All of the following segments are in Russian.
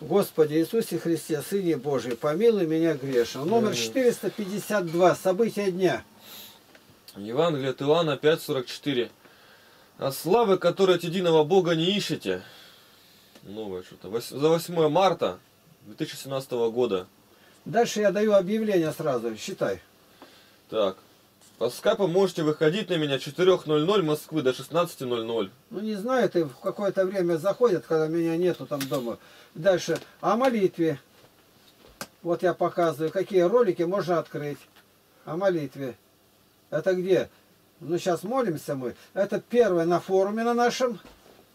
Господи Иисусе Христе, Сыне Божий, помилуй меня грешного. Номер 452. События дня. Евангелие от Иоанна 5:44. А славы, которые от единого Бога не ищете. Новое что-то. За 8 марта 2017 года. Дальше я даю объявление сразу. Считай. Так. По скайпу можете выходить на меня 4:00 Москвы до 16:00. Ну не знаю, ты в какое-то время заходят, когда меня нету там дома. Дальше. О молитве. Вот я показываю, какие ролики можно открыть. О молитве. Это где? Ну сейчас молимся мы. Это первое на форуме на нашем.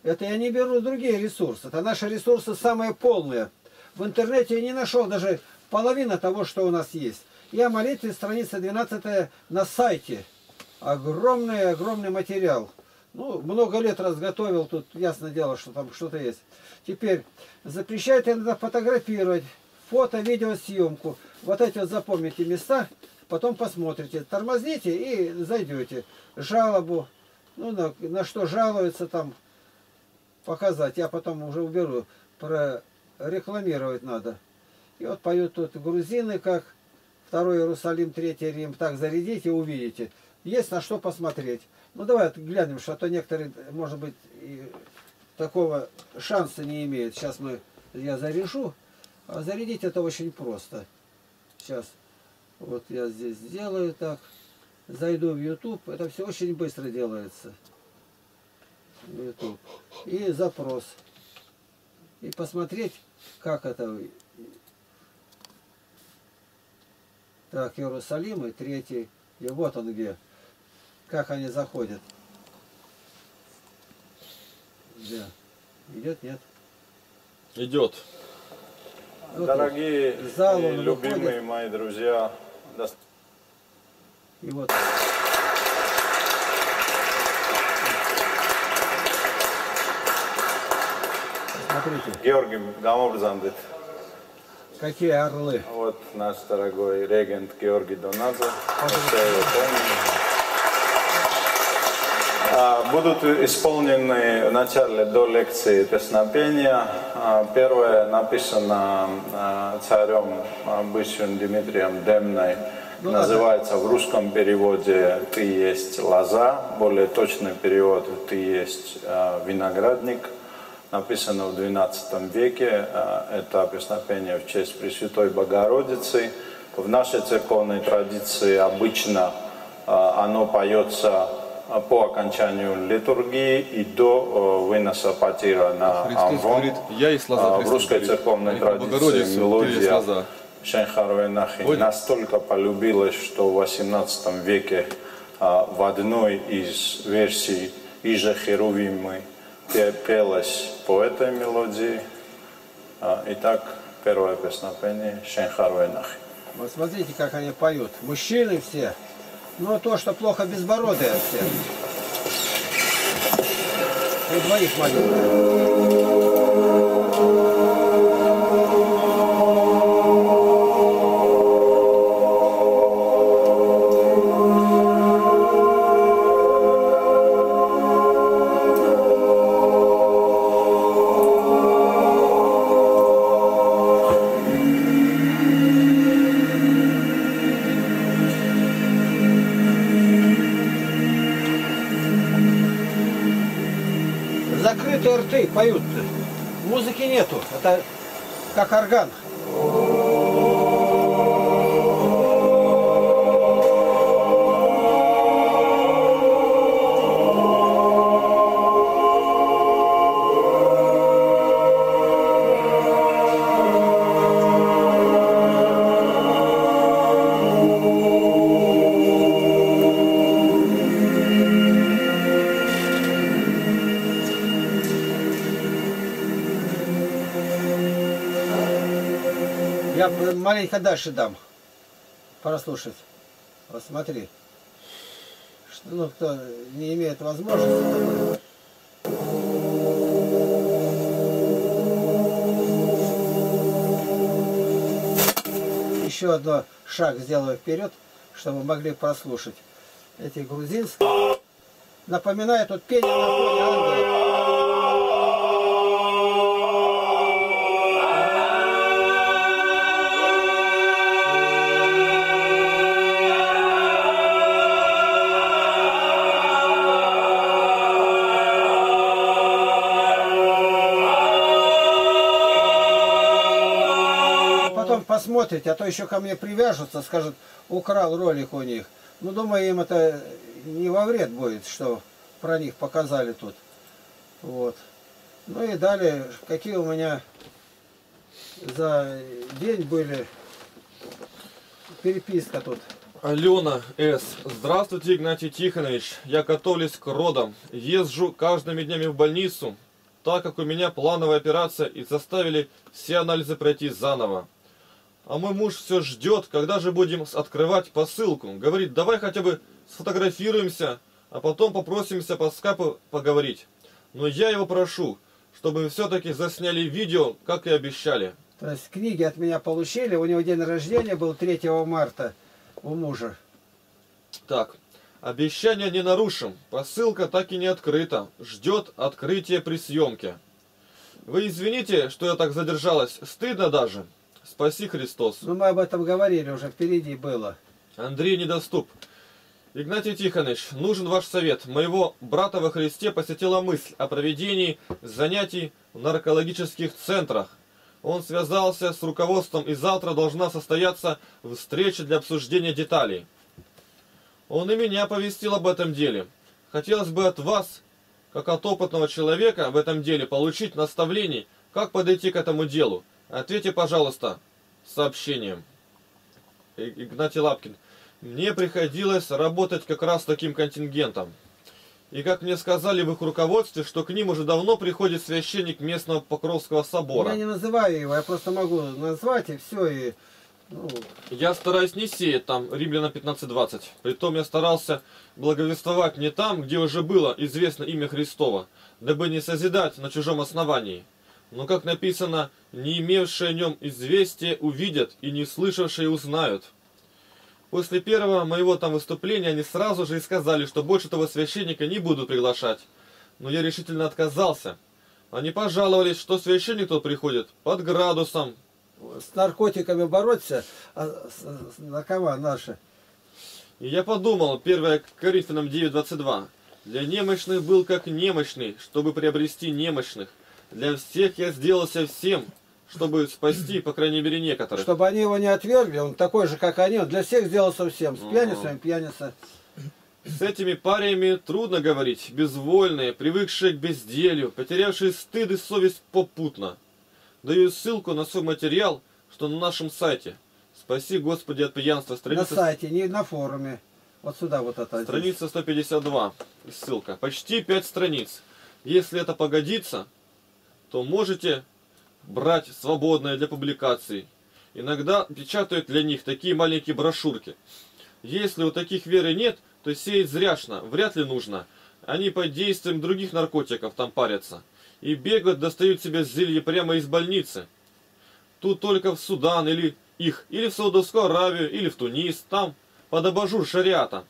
Это я не беру другие ресурсы. Это наши ресурсы самые полные. В интернете я не нашел даже половина того, что у нас есть. Я молитве, страница 12 на сайте. Огромный материал. Ну, много лет разготовил, тут ясно дело, что там что-то есть. Теперь, запрещает иногда фотографировать, фото, видеосъемку. Вот эти вот запомните места, потом посмотрите. Тормозните и зайдете. Жалобу, ну, на что жалуются там, показать. Я потом уже уберу, прорекламировать надо. И вот поют тут грузины, как... Второй Иерусалим, Третий Рим. Так, зарядите, увидите. Есть на что посмотреть. Ну, давай глянем, что то некоторые, может быть, такого шанса не имеют. Сейчас я заряжу. А зарядить это очень просто. Сейчас. Вот я здесь сделаю так. Зайду в YouTube. Это все очень быстро делается. YouTube. И запрос. И посмотреть, как это... Так, Иерусалим и Третий. И вот он где. Как они заходят. Где? Идет, нет? Идет. Вот дорогие и любимые выходит. Мои друзья. И вот. Смотрите. Георгий Гамовзандет. Какие орлы? Вот наш дорогой регент Георгий Донадзе. Будут исполнены в начале до лекции песнопения. Первое написано царем бывшим Дмитрием Демной. Называется в русском переводе «Ты есть лоза». Более точный перевод «Ты есть виноградник». Написано в XII веке, это песнопение в честь Пресвятой Богородицы. В нашей церковной традиции обычно оно поется по окончанию литургии и до выноса потира на амвон. В русской церковной традиции мелодия «Шенхарвенахи» настолько полюбилась, что в XVIII веке в одной из версий «Иже Херувимы» пелась по этой мелодии. Итак, первое песнопение «Шенхарвенах». Вот смотрите, как они поют. Мужчины все, но то, что плохо, безбородые все. У двоих молитвы. Поют-то. Музыки нету. Это как орган. Маленько дальше дам прослушать. Вот смотри. Ну, кто не имеет возможности. Еще один шаг сделаю вперед, чтобы могли прослушать. Эти грузинские. Напоминает вот пение на фоне Андрея. посмотрите, а то еще ко мне привяжутся, скажут, украл ролик у них. Ну, думаю, им это не во вред будет, что про них показали тут. Вот. Ну и далее, какие у меня за день были переписка тут. Алена С. Здравствуйте, Игнатий Тихонович. Я готовлюсь к родам. Езжу каждыми днями в больницу, так как у меня плановая операция и заставили все анализы пройти заново. А мой муж все ждет, когда же будем открывать посылку. Говорит, давай хотя бы сфотографируемся, а потом попросимся по скайпу поговорить. Но я его прошу, чтобы все-таки засняли видео, как и обещали. То есть книги от меня получили. У него день рождения был 3 марта. У мужа. Так, обещание не нарушим. Посылка так и не открыта. Ждет открытие при съемке. Вы извините, что я так задержалась. Стыдно даже. Спаси Христос. Ну, мы об этом говорили уже, впереди было. Андрей недоступ. Игнатий Тихонович, нужен ваш совет. Моего брата во Христе посетила мысль о проведении занятий в наркологических центрах. Он связался с руководством, и завтра должна состояться встреча для обсуждения деталей. Он и меня повестил об этом деле. Хотелось бы от вас, как от опытного человека в этом деле, получить наставлений, как подойти к этому делу. Ответьте, пожалуйста, сообщением. Игнатий Лапкин. Мне приходилось работать как раз с таким контингентом. И как мне сказали в их руководстве, что к ним уже давно приходит священник местного Покровского собора. Я не называю его, я просто могу назвать и все. И, ну... Я стараюсь не сеять там Римляна 15:20. Притом я старался благовествовать не там, где уже было известно имя Христова, дабы не созидать на чужом основании. Но как написано, не имевшие о нем известия увидят и не слышавшие узнают. После первого моего там выступления они сразу же и сказали, что больше того священника не буду приглашать. Но я решительно отказался. Они пожаловались, что священник тот приходит под градусом. С наркотиками бороться, а наркоманы наши. И я подумал, 1 Коринфянам 9:22. Для немощных был как немощный, чтобы приобрести немощных. Для всех я сделался всем, чтобы спасти, по крайней мере, некоторых. Чтобы они его не отвергли, он такой же, как они, он для всех сделал совсем. С пьяницами пьяница. С этими париями трудно говорить. Безвольные, привыкшие к безделью, потерявшие стыд и совесть попутно. Даю ссылку на свой материал, что на нашем сайте. Спаси, Господи, от пьянства. Страница... На сайте, не на форуме. Вот сюда вот это. Страница 152. Ссылка. Почти 5 страниц. Если это погодится, то можете... брать свободное для публикаций. Иногда печатают для них такие маленькие брошюрки. Если у таких веры нет, то сеять зряшно, вряд ли нужно. Они под действием других наркотиков там парятся. И бегают, достают себе зелье прямо из больницы. Тут только в Судан или в Саудовскую Аравию, или в Тунис. Там под абажур шариата.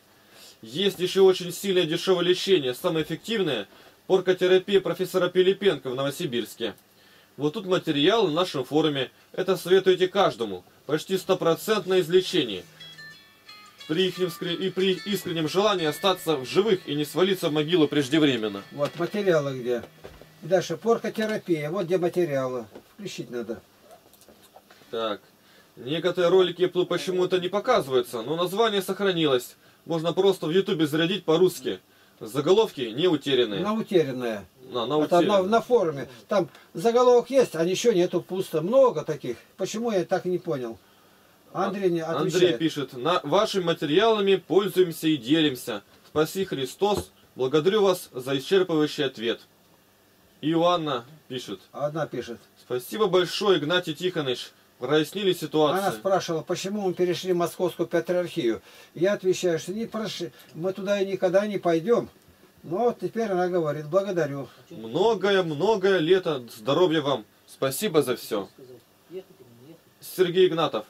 Есть еще очень сильное дешевое лечение. Самое эффективное – поркотерапия профессора Пилипенко в Новосибирске. Вот тут материал в нашем форуме. Это советуете каждому. Почти 100% излечение. При искреннем желании остаться в живых и не свалиться в могилу преждевременно. Вот материалы где. Дальше поркотерапия. Вот где материалы. Включить надо. Так. Некоторые ролики почему-то не показываются, но название сохранилось. Можно просто в YouTube зарядить по-русски. Заголовки не утерянные. На утерянные. На форуме. Там заголовок есть, а ничего нету, пусто. Много таких. Почему я так и не понял? Андрей не отвечает. Андрей пишет. Вашими материалами пользуемся и делимся. Спаси Христос. Благодарю вас за исчерпывающий ответ. Иоанна пишет. Одна пишет. Спасибо большое, Игнатий Тихонович. Прояснили ситуацию. Она спрашивала, почему мы перешли в Московскую Патриархию. Я отвечаю, что не прошли, мы туда и никогда не пойдем. Но теперь она говорит, благодарю. Многое лето, здоровья вам. Спасибо за все. Сергей Игнатов.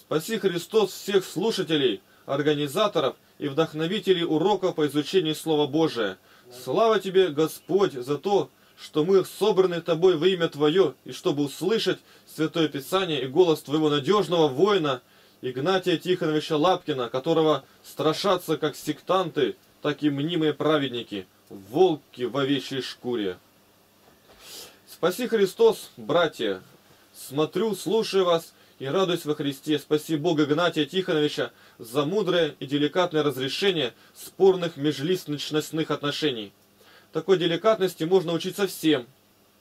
Спаси Христос всех слушателей, организаторов и вдохновителей уроков по изучению Слова Божия. Слава тебе, Господь, за то, что мы собраны Тобой во имя Твое, и чтобы услышать Святое Писание и голос Твоего надежного воина Игнатия Тихоновича Лапкина, которого страшатся как сектанты, так и мнимые праведники, волки в овечьей шкуре. Спаси Христос, братья! Смотрю, слушаю вас и радуюсь во Христе. Спаси Бога Игнатия Тихоновича за мудрое и деликатное разрешение спорных межличностных отношений. Такой деликатности можно учиться всем.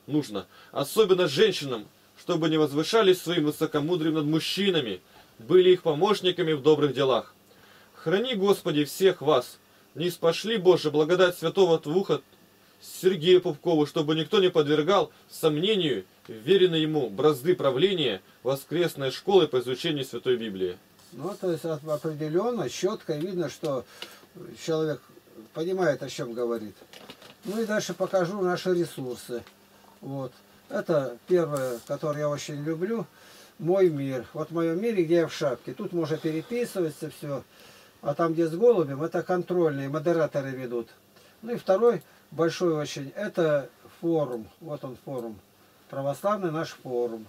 Нужно. Особенно женщинам, чтобы не возвышались своим высокомудрием над мужчинами, были их помощниками в добрых делах. Храни, Господи, всех вас. Ниспошли, Боже, благодать Святого Духа Сергею Попкову, чтобы никто не подвергал сомнению веренной ему бразды правления воскресной школы по изучению Святой Библии. Ну, то есть определенно, четко видно, что человек понимает, о чем говорит. Ну и дальше покажу наши ресурсы. Вот. Это первое, которое я очень люблю. Мой мир. Вот в моем мире, где я в шапке. Тут можно переписываться, все. А там, где с голубем, это контрольные, модераторы ведут. Ну и второй, большой очень, это форум. Вот он форум. Православный наш форум.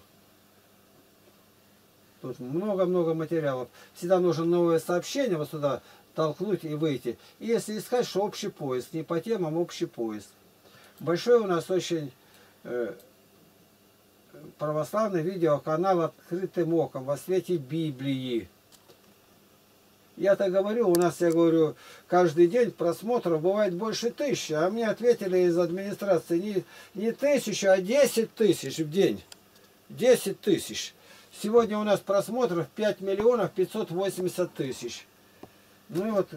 Тут много-много материалов. Всегда нужно новое сообщение вот сюда толкнуть и выйти. И если искать, что общий поиск. Не по темам, общий поиск. Большой у нас очень... православный видеоканал «Открытым оком» во свете Библии. Я-то говорю, у нас, я говорю, каждый день просмотров бывает больше 1000. А мне ответили из администрации не 1000, а 10 000 в день. 10 000. Сегодня у нас просмотров 5 580 000. Ну и вот,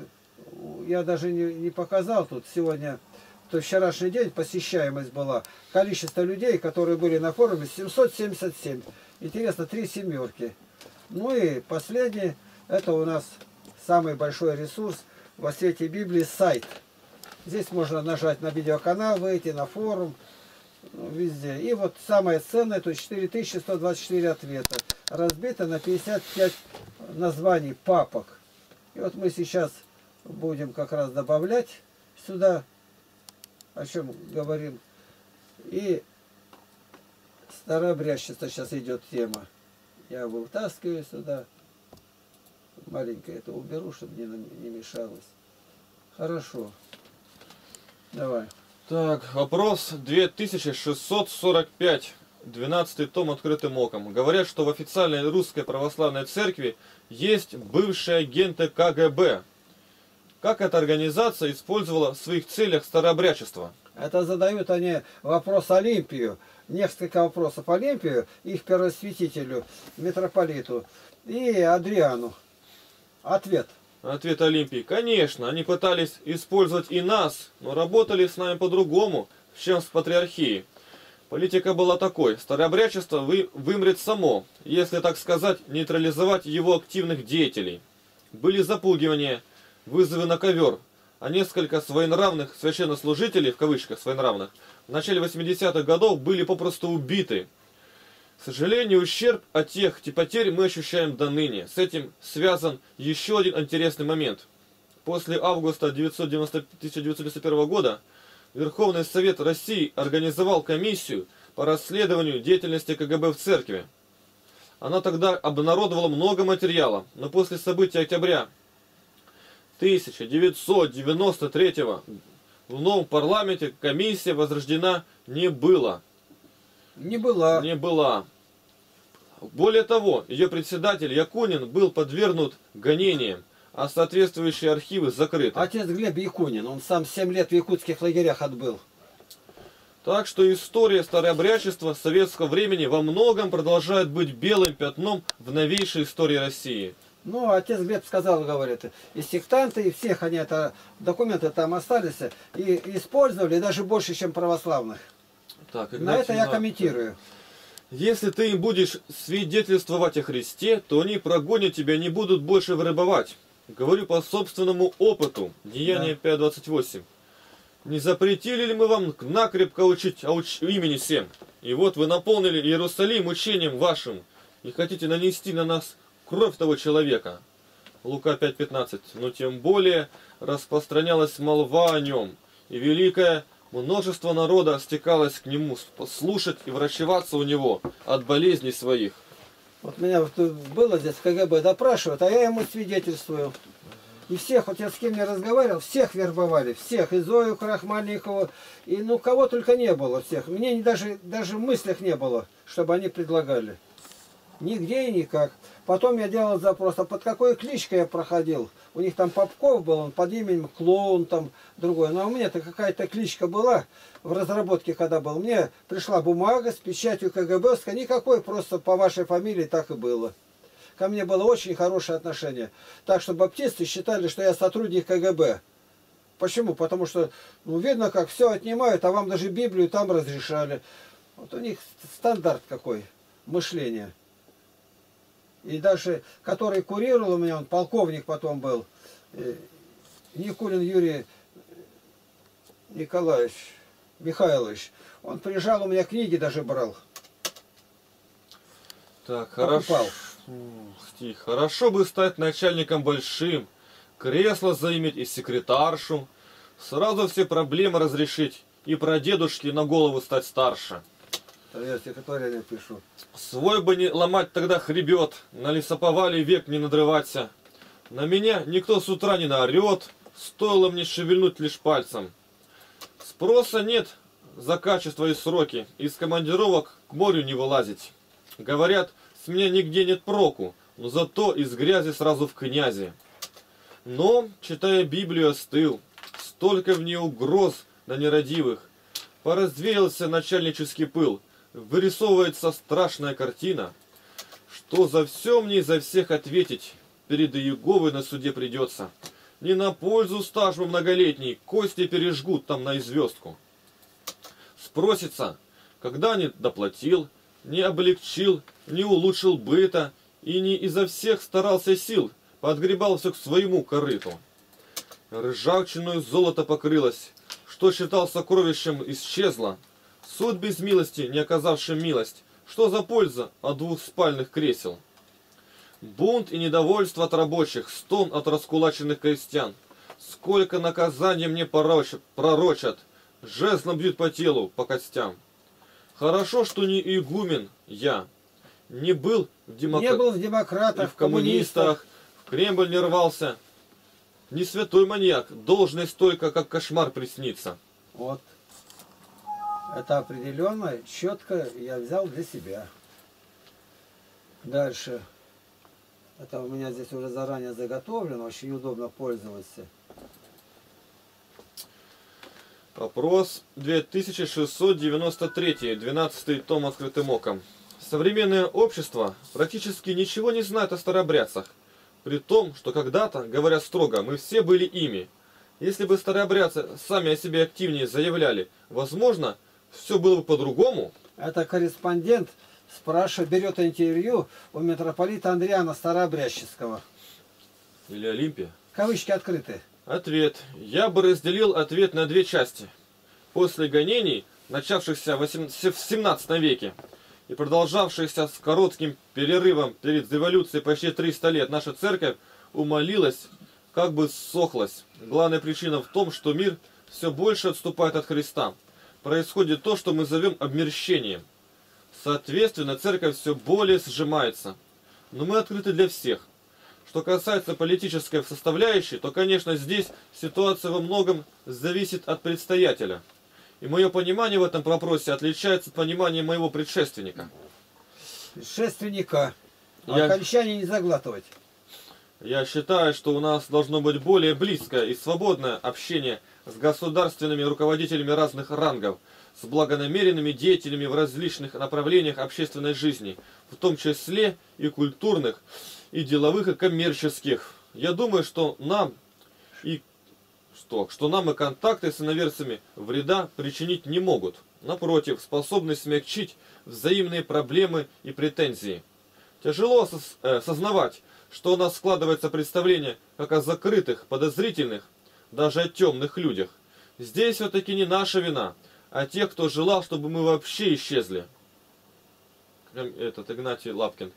я даже не показал тут сегодня... то вчерашний день посещаемость была. Количество людей, которые были на форуме, 777. Интересно, 3 семерки. Ну и последний, это у нас самый большой ресурс во свете Библии, сайт. Здесь можно нажать на видеоканал, выйти на форум, везде. И вот самое ценное, то есть 4124 ответа. Разбито на 55 названий папок. И вот мы сейчас будем как раз добавлять сюда, о чем говорим. И старообрядчество сейчас идет тема. Я его вытаскиваю сюда. Маленько это уберу, чтобы не мешалось. Хорошо. Давай. Так, вопрос 2645. 12 том «Открытым оком». Говорят, что в официальной русской православной церкви есть бывшие агенты КГБ. Как эта организация использовала в своих целях старообрядчество? Это задают они вопрос Олимпию. Несколько вопросов Олимпию, их первосвятителю, митрополиту и Андриану. Ответ. Ответ Олимпии. Конечно, они пытались использовать и нас, но работали с нами по-другому, чем с патриархией. Политика была такой. Старообрядчество вымрет само, если, так сказать, нейтрализовать его активных деятелей. Были запугивания, вызовы на ковер, а несколько своенравных священнослужителей, в кавычках своенравных, в начале 80-х годов были попросту убиты. К сожалению, ущерб от тех потерь мы ощущаем до ныне. С этим связан еще один интересный момент. После августа 1991 года Верховный Совет России организовал комиссию по расследованию деятельности КГБ в церкви. Она тогда обнародовала много материала, но после событий октября 1993-го в новом парламенте комиссия возрождена не была. Более того, ее председатель Якунин был подвергнут гонениям, а соответствующие архивы закрыты. Отец Глеб Якунин, он сам 7 лет в якутских лагерях отбыл. Так что история старообрядчества советского времени во многом продолжает быть белым пятном в новейшей истории России. Ну, отец Глеб сказал, говорит, и сектанты, и всех они, это документы там остались, и использовали, и даже больше, чем православных. Так, Игнатий, на это я комментирую. Если ты им будешь свидетельствовать о Христе, то они прогонят тебя, не будут больше вербовать. Говорю по собственному опыту. Деяние 5.28. Не запретили ли мы вам накрепко учить имени всем? И вот вы наполнили Иерусалим учением вашим, и хотите нанести на нас кровь того человека. Лука 5.15. Но тем более распространялась молва о нем, и великое множество народа стекалось к нему слушать и врачеваться у него от болезней своих. Вот меня было здесь КГБ допрашивают, а я ему свидетельствую. И всех, вот я с кем не разговаривал, всех вербовали, всех, и Зою Крахмальникову, и ну кого только не было, всех. Мне даже в мыслях не было, чтобы они предлагали. Нигде и никак. Потом я делал запрос, а под какой кличкой я проходил? У них там Попков был, он под именем Клоун, там другой. Но у меня-то какая-то кличка была в разработке, когда был. Мне пришла бумага с печатью КГБ, никакой, просто по вашей фамилии так и было. Ко мне было очень хорошее отношение. Так что баптисты считали, что я сотрудник КГБ. Почему? Потому что, ну, видно, как все отнимают, а вам даже Библию там разрешали. Вот у них стандарт какой, мышление. И дальше, который курировал у меня, он полковник потом был, Никулин Юрий Николаевич Михайлович. Он приезжал, у меня книги даже брал. Так, покупал. Хорошо бы стать начальником большим, кресло заиметь и секретаршу, сразу все проблемы разрешить и прадедушки на голову стать старше. Я секретаря не пишу. Свой бы не ломать тогда хребет, на лесоповале век не надрываться. На меня никто с утра не наорет, стоило мне шевельнуть лишь пальцем. Спроса нет за качество и сроки, из командировок к морю не вылазить. Говорят, с меня нигде нет проку, но зато из грязи сразу в князи. Но, читая Библию, остыл, столько в ней угроз на нерадивых. Поразвеялся начальнический пыл, вырисовывается страшная картина, что за все мне и за всех ответить перед Иеговой на суде придется. Не на пользу стажу многолетний, кости пережгут там на известку. Спросится, когда не доплатил, не облегчил, не улучшил быта и не изо всех старался сил, подгребал все к своему корыту. Ржавчиною золото покрылось, что считал сокровищем, исчезло. Суд без милости, не оказавшим милость, что за польза от двух спальных кресел? Бунт и недовольство от рабочих, стон от раскулаченных крестьян. Сколько наказаний мне пророчат, жезлом бьют по телу, по костям. Хорошо, что не игумен я, не был в демократах, в коммунистах, в Кремль не рвался. Не святой маньяк, должность только как кошмар приснится. Вот. Это определенно, четко я взял для себя. Дальше. Это у меня здесь уже заранее заготовлено, очень удобно пользоваться. Вопрос 2693, 12 том «Открытым оком». Современное общество практически ничего не знает о старообрядцах. При том, что когда-то, говоря строго, мы все были ими. Если бы старообрядцы сами о себе активнее заявляли, возможно, все было бы по-другому. Это корреспондент спрашивает, берет интервью у митрополита Андриана Старообрядческого. Или Олимпия. Кавычки открыты. Ответ. Я бы разделил ответ на две части. После гонений, начавшихся в 17 веке и продолжавшихся с коротким перерывом перед революцией почти 300 лет, наша церковь умолилась, как бы сохлась. Главная причина в том, что мир все больше отступает от Христа. Происходит то, что мы зовем обмерщением. Соответственно, церковь все более сжимается. Но мы открыты для всех. Что касается политической составляющей, то, конечно, здесь ситуация во многом зависит от предстоятеля. И мое понимание в этом вопросе отличается от понимания моего предшественника. Предшественника. Окончание не заглатывать. Я считаю, что у нас должно быть более близкое и свободное общение с государственными руководителями разных рангов, с благонамеренными деятелями в различных направлениях общественной жизни, в том числе и культурных, и деловых, и коммерческих. Я думаю, что нам и контакты с иноверцами вреда причинить не могут. Напротив, способны смягчить взаимные проблемы и претензии. Тяжело осознавать, что у нас складывается представление как о закрытых, подозрительных, даже о темных людях. Здесь все-таки не наша вина, а тех, кто желал, чтобы мы вообще исчезли. Этот Игнатий Лапкин.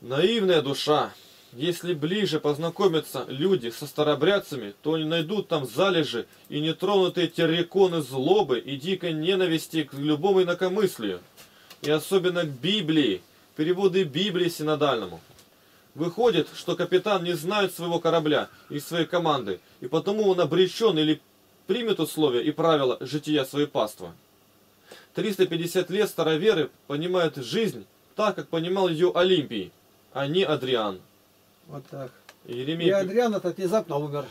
Наивная душа. Если ближе познакомятся люди со старообрядцами, то они найдут там залежи и нетронутые терриконы злобы и дикой ненависти к любому инакомыслию, и особенно к Библии, переводы Библии синодальному. Выходит, что капитан не знает своего корабля и своей команды, и потому он обречен или примет условия и правила жития своей паствы. 350 лет староверы понимают жизнь так, как понимал ее Олимпий, а не Андриан. Вот так. Еремей... И Андриан этот внезапно умер.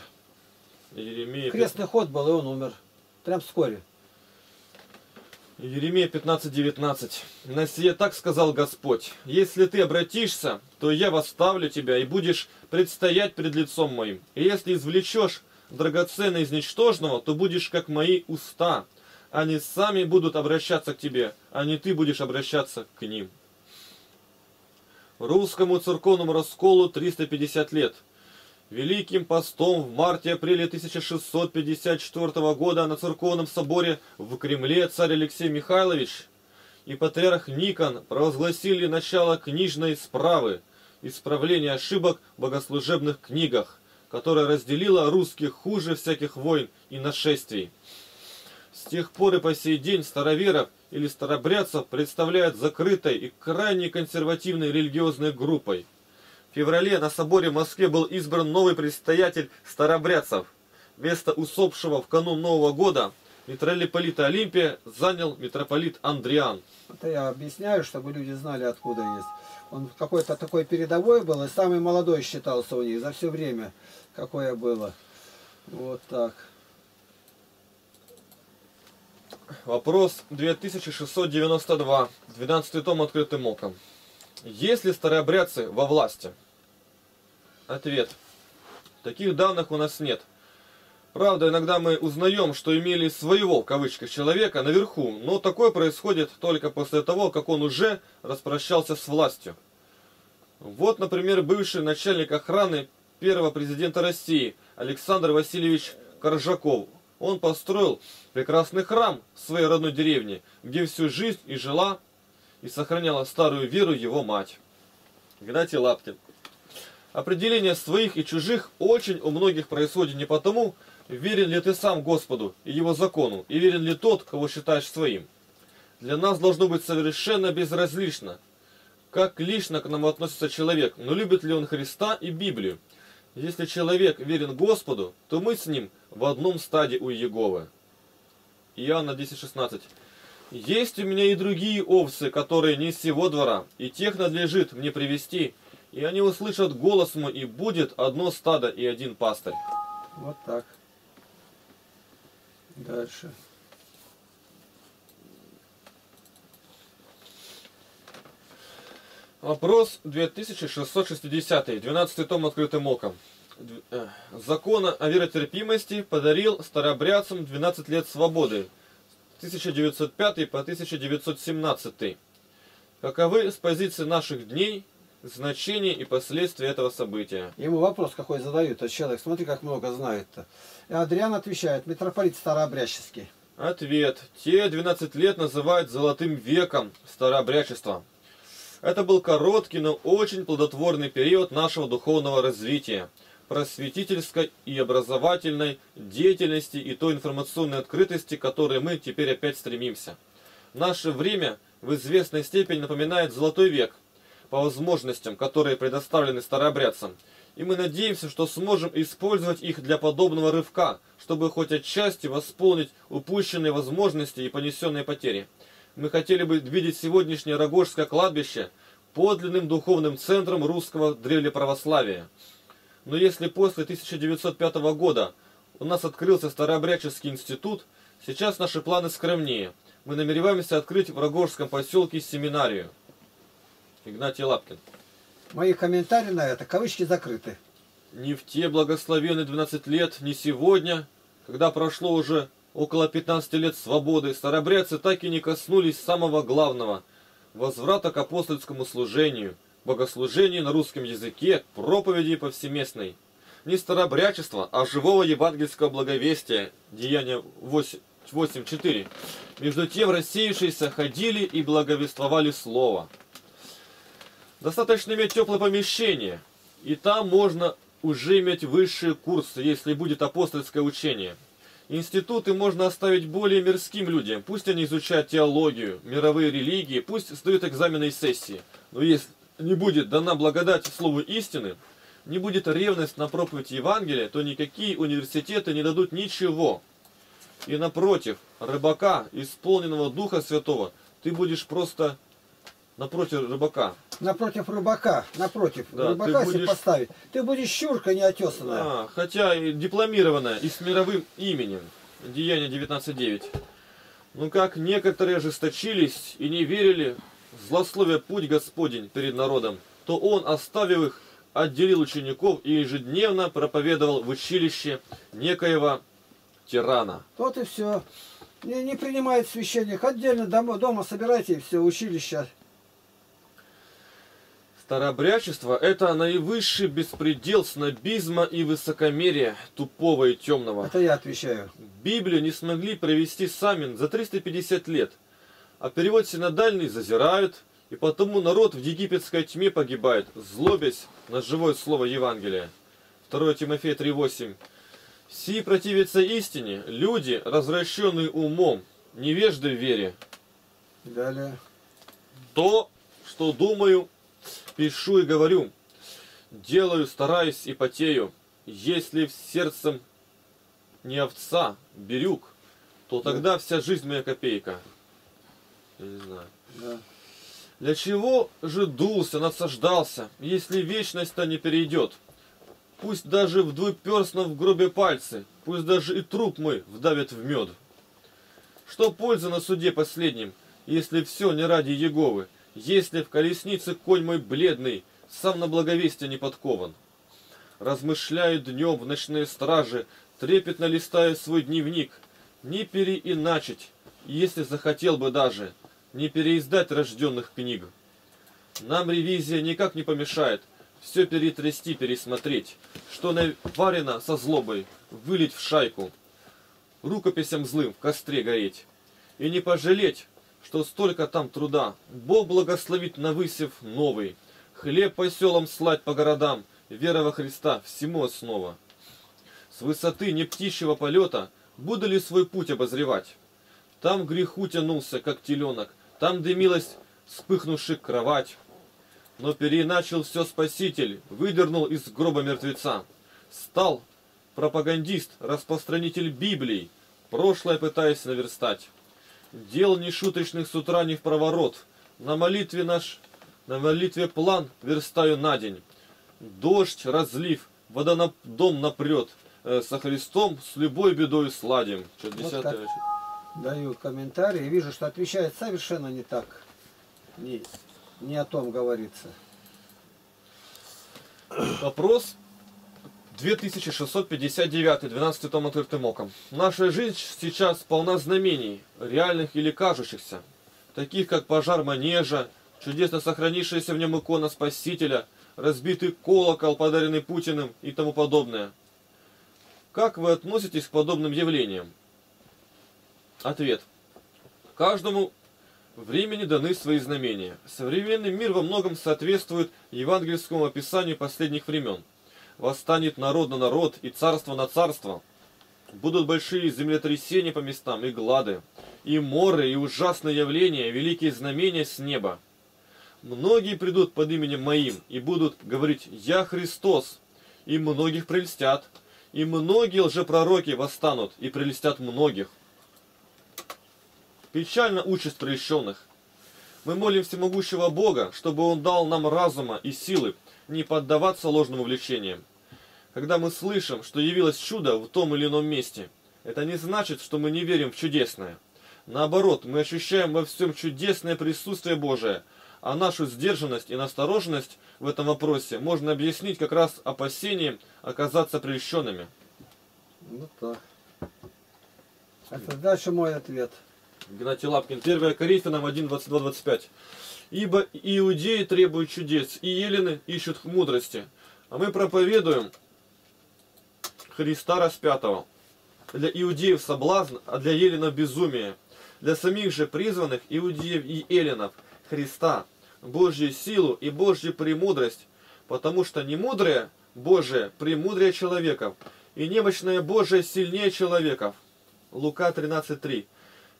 Еремей... Крестный ход был, и он умер. Прям вскоре. Еремея 15:19. «На сие так сказал Господь: если ты обратишься, то я восставлю тебя и будешь предстоять пред лицом моим. И если извлечешь драгоценное из ничтожного, то будешь как мои уста. Они сами будут обращаться к тебе, а не ты будешь обращаться к ним». Русскому церковному расколу 350 лет. Великим постом в марте-апреле 1654 года на церковном соборе в Кремле царь Алексей Михайлович и патриарх Никон провозгласили начало книжной справы, исправления ошибок в богослужебных книгах, которая разделила русских хуже всяких войн и нашествий. С тех пор и по сей день староверов или старобрядцев представляют закрытой и крайне консервативной религиозной группой. В феврале на соборе в Москве был избран новый предстоятель старобрядцев. Место усопшего в канун Нового года митрополита Олимпия занял митрополит Андриан. Это я объясняю, чтобы люди знали, откуда есть. Он какой-то такой передовой был, и самый молодой считался у них за все время, какое было. Вот так. Вопрос 2692. 12 том «Открытым оком». Есть ли старообрядцы во власти? Ответ. Таких данных у нас нет. Правда, иногда мы узнаем, что имели «своего» в кавычках человека наверху, но такое происходит только после того, как он уже распрощался с властью. Вот, например, бывший начальник охраны первого президента России Александр Васильевич Коржаков. Он построил прекрасный храм в своей родной деревне, где всю жизнь и жила и сохраняла старую веру его мать. Игнатий Лапкин. Определение своих и чужих очень у многих происходит не потому, верен ли ты сам Господу и его закону, и верен ли тот, кого считаешь своим. Для нас должно быть совершенно безразлично, как лично к нам относится человек, но любит ли он Христа и Библию. Если человек верен Господу, то мы с ним в одном стаде у Иеговы. Иоанна 10:16. «Есть у меня и другие овцы, которые не сего двора, и тех надлежит мне привести, и они услышат голос мой, и будет одно стадо и один пастырь». Вот так. Дальше. Вопрос 2660, 12 том «Открытым оком». Закон о веротерпимости подарил старообрядцам 12 лет свободы. 1905 по 1917. Каковы с позиции наших дней значения и последствия этого события? Ему вопрос какой задают, а человек, смотри, как много знает-то. И Андриан отвечает: митрополит старообрядческий. Ответ. Те 12 лет называют золотым веком старообрядчества. Это был короткий, но очень плодотворный период нашего духовного развития, просветительской и образовательной деятельности и той информационной открытости, к которой мы теперь опять стремимся. Наше время в известной степени напоминает золотой век по возможностям, которые предоставлены старообрядцам, и мы надеемся, что сможем использовать их для подобного рывка, чтобы хоть отчасти восполнить упущенные возможности и понесенные потери. Мы хотели бы видеть сегодняшнее Рогожское кладбище подлинным духовным центром русского древнеправославия. Но если после 1905 года у нас открылся старообрядческий институт, сейчас наши планы скромнее. Мы намереваемся открыть в Рогожском поселке семинарию. Игнатий Лапкин. Мои комментарии на это, кавычки закрыты. Не в те благословенные 12 лет, не сегодня, когда прошло уже около 15 лет свободы, старообрядцы так и не коснулись самого главного – возврата к апостольскому служению, богослужению на русском языке, проповеди повсеместной. Не старообрядчество, а живого евангельского благовестия. Деяния 8:4. Между тем рассеявшиеся ходили и благовествовали слово. Достаточно иметь теплое помещение, и там можно уже иметь высшие курсы, если будет апостольское учение. Институты можно оставить более мирским людям, пусть они изучают теологию, мировые религии, пусть сдают экзамены и сессии. Но если не будет дана благодать слову истины, не будет ревность на проповедь Евангелия, то никакие университеты не дадут ничего. И напротив, рыбака, исполненного Духа Святого, ты будешь просто Напротив рыбака. Напротив рыбака. Напротив рыбака если будешь... поставить. Ты будешь щурка неотесанная. А, хотя и дипломированная и с мировым именем. Деяние 19.9. Ну как некоторые ожесточились и не верили, злословие путь Господень перед народом, то он, оставив их, отделил учеников и ежедневно проповедовал в училище некоего тирана. Вот и все. Не принимает священник. Отдельно дома собирайте и все, училище. Старобрячество – это наивысший беспредел снобизма и высокомерия, тупого и темного. Это я отвечаю. Библию не смогли провести сами за 350 лет, а перевод синодальный зазирают, и потому народ в египетской тьме погибает, злобясь на живое слово Евангелия. 2 Тимофея 3:8. Все противятся истине, люди, развращенные умом, невежды в вере. Далее. То, что думаю, пишу и говорю, делаю, стараюсь и потею. Если в сердцем не овца, бирюк, то тогда вся жизнь моя копейка. Я не знаю. Да. Для чего же дулся, насаждался, если вечность-то не перейдет? Пусть даже в двуперстном в гробе пальцы, пусть даже и труп мой вдавят в мед. Что польза на суде последнем, если все не ради Еговы? Если в колеснице конь мой бледный, сам на благовестие не подкован. Размышляю днем в ночные стражи, трепетно листая свой дневник. Не переиначить, если захотел бы даже, не переиздать рожденных книг. Нам ревизия никак не помешает, все перетрясти, пересмотреть, что наварено со злобой, вылить в шайку, рукописям злым в костре гореть. И не пожалеть, что столько там труда. Бог благословит навысев новый. Хлеб по селам слать по городам. Вера во Христа всему основа. С высоты не птичьего полета буду ли свой путь обозревать? Там греху тянулся, как теленок. Там дымилась вспыхнувшая кровать. Но переиначил все Спаситель. Выдернул из гроба мертвеца. Стал пропагандист, распространитель Библии. Прошлое пытаясь наверстать. Дел нешуточных с утра не в проворот. На молитве план верстаю на день. Дождь, разлив, вода на дом напрет. Со Христом с любой бедой сладим. Даю комментарий. Вижу, что отвечает совершенно не так. Не о том говорится. Вопрос 2659, 12 том «Открытым оком». Наша жизнь сейчас полна знамений, реальных или кажущихся, таких как пожар манежа, чудесно сохранившаяся в нем икона Спасителя, разбитый колокол, подаренный Путиным и тому подобное. Как вы относитесь к подобным явлениям? Ответ. Каждому времени даны свои знамения. Современный мир во многом соответствует евангельскому описанию последних времен. Восстанет народ на народ и царство на царство. Будут большие землетрясения по местам и глады, и моры, и ужасные явления, великие знамения с неба. Многие придут под именем моим и будут говорить «Я Христос», и многих прельстят, и многие лжепророки восстанут и прельстят многих. Печально участь прельщенных. Мы молим всемогущего Бога, чтобы Он дал нам разума и силы, не поддаваться ложным увлечениям. Когда мы слышим, что явилось чудо в том или ином месте, это не значит, что мы не верим в чудесное. Наоборот, мы ощущаем во всем чудесное присутствие Божие, а нашу сдержанность и настороженность в этом вопросе можно объяснить как раз опасением оказаться прельщенными. Вот так. Это дальше мой ответ. Игнатий Лапкин, 1 Коринфянам 1:22-25. Ибо иудеи требуют чудес, и елены ищут мудрости. А мы проповедуем Христа распятого. Для иудеев соблазн, а для еленов безумие. Для самих же призванных, иудеев и еленов, Христа, Божью силу и Божью премудрость. Потому что немудрое Божие премудрее человеков, и немощное Божие сильнее человеков. Лука 13:3.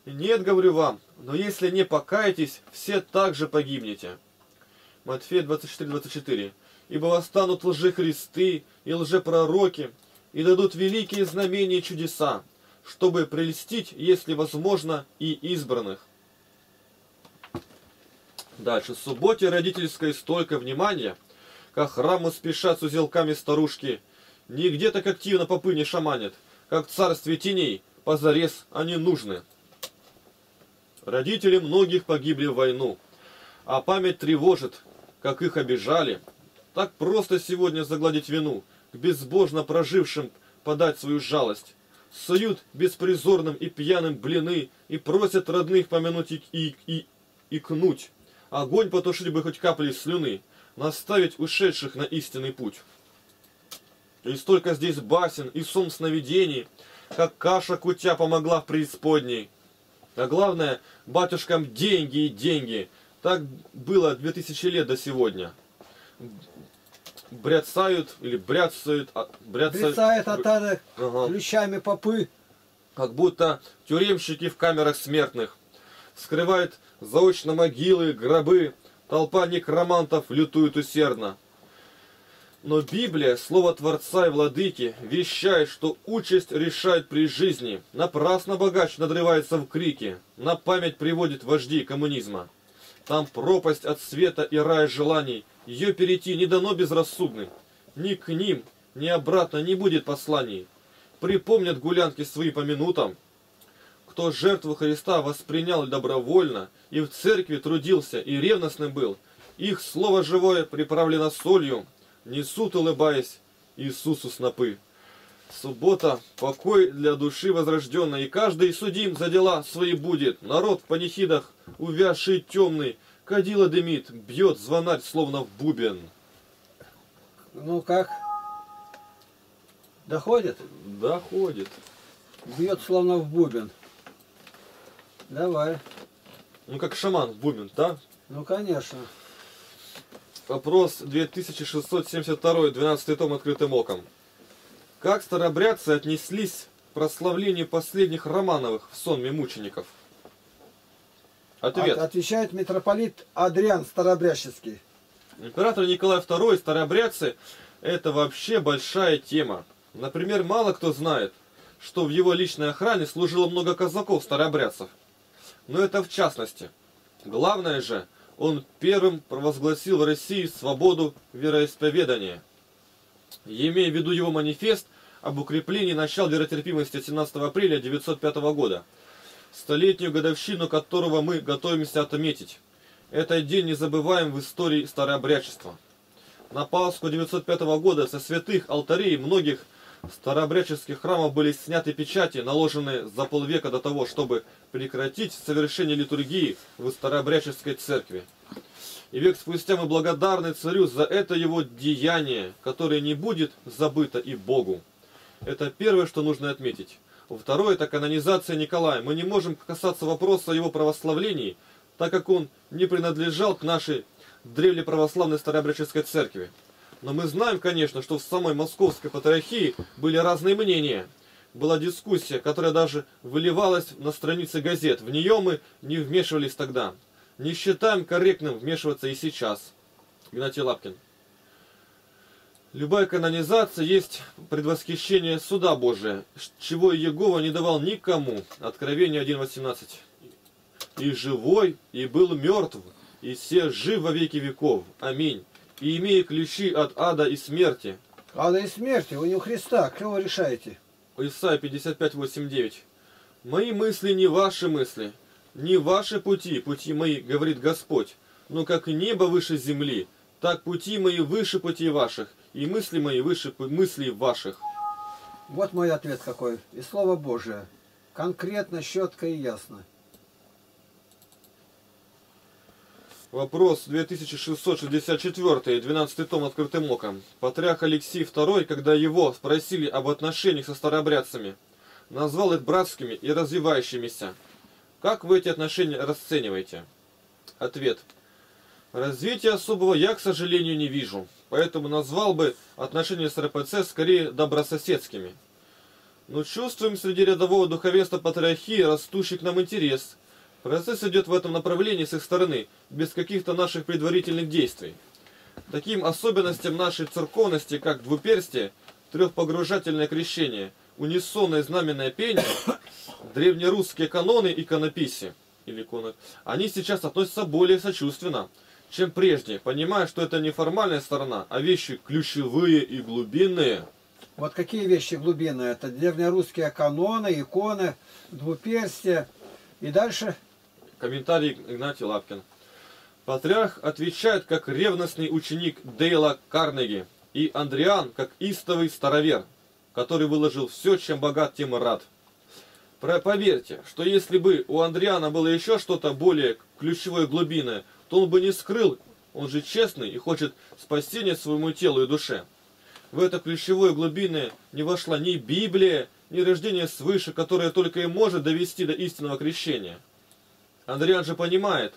Нет, говорю вам, но если не покаетесь, все также погибнете. Матфея 24:24. Ибо восстанут лжехристы и лжепророки, и дадут великие знамения и чудеса, чтобы прельстить, если возможно, и избранных. Дальше. В субботе родительское столько внимания, как храмы спешат с узелками старушки. Нигде так активно попы не шаманят, как в царстве теней, позарез они нужны. Родители многих погибли в войну, а память тревожит, как их обижали. Так просто сегодня загладить вину, к безбожно прожившим подать свою жалость. Суют беспризорным и пьяным блины и просят родных помянуть и икнуть. Огонь потушить бы хоть каплей слюны, наставить ушедших на истинный путь. И столько здесь басен и сум сновидений, как каша кутя помогла в преисподней. А главное, батюшкам деньги и деньги. Так было 2000 лет до сегодня. Бряцают от ада ключами попы. Как будто тюремщики в камерах смертных. Скрывают заочно могилы, гробы. Толпа некромантов лютует усердно. Но Библия, слово Творца и Владыки, вещает, что участь решает при жизни. Напрасно богач надрывается в крике. На память приводит вожди коммунизма. Там пропасть от света и рая желаний. Ее перейти не дано безрассудным. Ни к ним, ни обратно не будет посланий. Припомнят гулянки свои по минутам. Кто жертву Христа воспринял добровольно, и в церкви трудился, и ревностным был, их слово живое приправлено солью, несут, улыбаясь, Иисусу снопы. Суббота, покой для души возрожденной, и каждый судим за дела свои будет. Народ в панихидах, увязший темный, кадила дымит, бьет звонарь, словно в бубен. Ну как? Доходит? Доходит. Бьет, словно в бубен. Давай. Ну как шаман в бубен, да? Ну конечно. Вопрос 2672, 12 том, «Открытым оком». Как старобрядцы отнеслись к прославлению последних Романовых в сонме мучеников? Ответ. Отвечает митрополит Андриан старобрядческий. Император Николай II, старобрядцы — это вообще большая тема. Например, мало кто знает, что в его личной охране служило много казаков-старобрядцев. Но это в частности. Главное же, он первым провозгласил в России свободу вероисповедания. Имея в виду его манифест об укреплении начала веротерпимости 17 апреля 1905 года, столетнюю годовщину которого мы готовимся отметить. Этот день не забываем в истории старообрядчества. На Пасху 1905 года со святых алтарей многих старообрядческих храмов были сняты печати, наложенные за полвека до того, чтобы прекратить совершение литургии в старообрядческой церкви. И век спустя мы благодарны царю за это его деяние, которое не будет забыто и Богу. Это первое, что нужно отметить. Второе – это канонизация Николая. Мы не можем касаться вопроса о его православлении, так как он не принадлежал к нашей древнеправославной старообрядческой церкви. Но мы знаем, конечно, что в самой Московской Патриархии были разные мнения. Была дискуссия, которая даже выливалась на страницы газет. В нее мы не вмешивались тогда. Не считаем корректным вмешиваться и сейчас. Игнатий Лапкин. Любая канонизация есть предвосхищение суда Божия, чего Иегова не давал никому. Откровение 1.18. «И живой, и был мертв, и все жив во веки веков. Аминь. И имея ключи от ада и смерти». Ада и смерти, вы не у Христа, кого решаете? Исайя 55.8.9. «Мои мысли не ваши мысли, не ваши пути, пути мои, говорит Господь, но как небо выше земли, так пути мои выше путей ваших, и мысли мои выше мыслей ваших». Вот мой ответ какой. И слово Божие. Конкретно, четко и ясно. Вопрос 2664, 12 том, «Открытым оком». Патриарх Алексий II, когда его спросили об отношениях со старообрядцами, назвал их братскими и развивающимися. Как вы эти отношения расцениваете? Ответ. Развития особого я, к сожалению, не вижу, поэтому назвал бы отношения с РПЦ скорее добрососедскими. Но чувствуем среди рядового духовенства Патриархии растущий к нам интерес. Процесс идет в этом направлении с их стороны, без каких-то наших предварительных действий. Таким особенностям нашей церковности, как двуперстие, трехпогружательное крещение, унисонное знаменное пение, древнерусские каноны и иконописи, или иконок, они сейчас относятся более сочувственно, чем прежде, понимая, что это не формальная сторона, а вещи ключевые и глубинные. Вот какие вещи глубинные? Это древнерусские каноны, иконы, двуперстия. И дальше... Комментарий Игнатий Лапкин. Патриарх отвечает как ревностный ученик Дейла Карнеги, и Андриан как истовый старовер, который выложил все, чем богат, тем и рад. Поверьте, что если бы у Андриана было еще что-то более ключевое и глубинное, то он бы не скрыл, он же честный и хочет спасения своему телу и душе. В это ключевое и глубинное не вошла ни Библия, ни рождение свыше, которое только и может довести до истинного крещения. Андриан же понимает,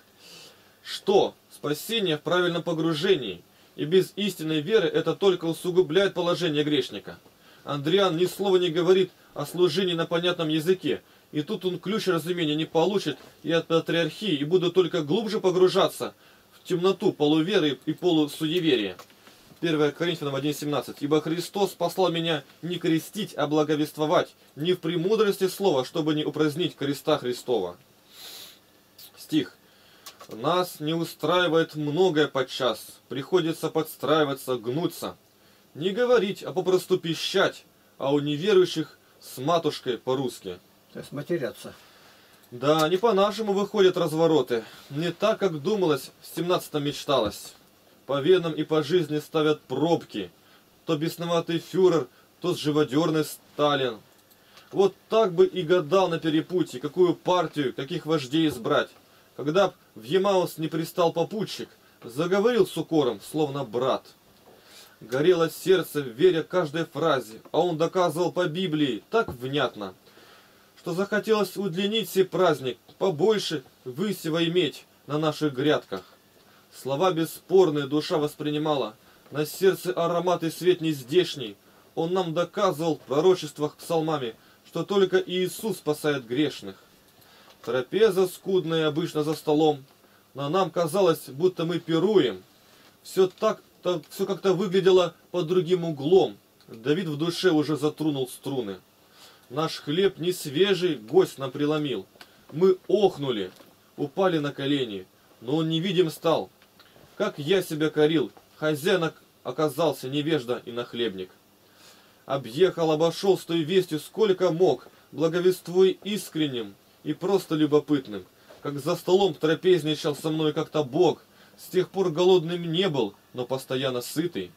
что спасение в правильном погружении, и без истинной веры это только усугубляет положение грешника. Андриан ни слова не говорит о служении на понятном языке, и тут он ключ разумения не получит и от патриархии, и будут только глубже погружаться в темноту полуверы и полусуеверия. 1 Коринфянам 1:17. «Ибо Христос послал меня не крестить, а благовествовать, не в премудрости слова, чтобы не упразднить креста Христова». Стих. «Нас не устраивает многое подчас, приходится подстраиваться, гнуться. Не говорить, а попросту пищать, а у неверующих с матушкой по-русски». То есть матерятся. Да, не по-нашему выходят развороты, не так, как думалось, в 17-м мечталось. По венам и по жизни ставят пробки, то бесноватый фюрер, то живодерный Сталин. Вот так бы и гадал на перепутье, какую партию, каких вождей избрать. Когда б в Емаус не пристал попутчик, заговорил с укором, словно брат. Горело сердце, веря каждой фразе, а он доказывал по Библии так внятно, что захотелось удлинить сей праздник, побольше высева иметь на наших грядках. Слова бесспорные душа воспринимала, на сердце аромат и свет нездешний. Он нам доказывал в пророчествах псалмами, что только Иисус спасает грешных. Трапеза скудная обычно за столом, но нам казалось, будто мы пируем. Все как-то выглядело под другим углом. Давид в душе уже затрунул струны. Наш хлеб не свежий, гость нам преломил. Мы охнули, упали на колени, но он невидим стал. Как я себя корил, хозяин оказался невежда и нахлебник. Объехал, обошел с той вестью сколько мог, благовествуя искренним и просто любопытным. Как за столом трапезничал со мной как-то Бог, с тех пор голодным не был, но постоянно сытый.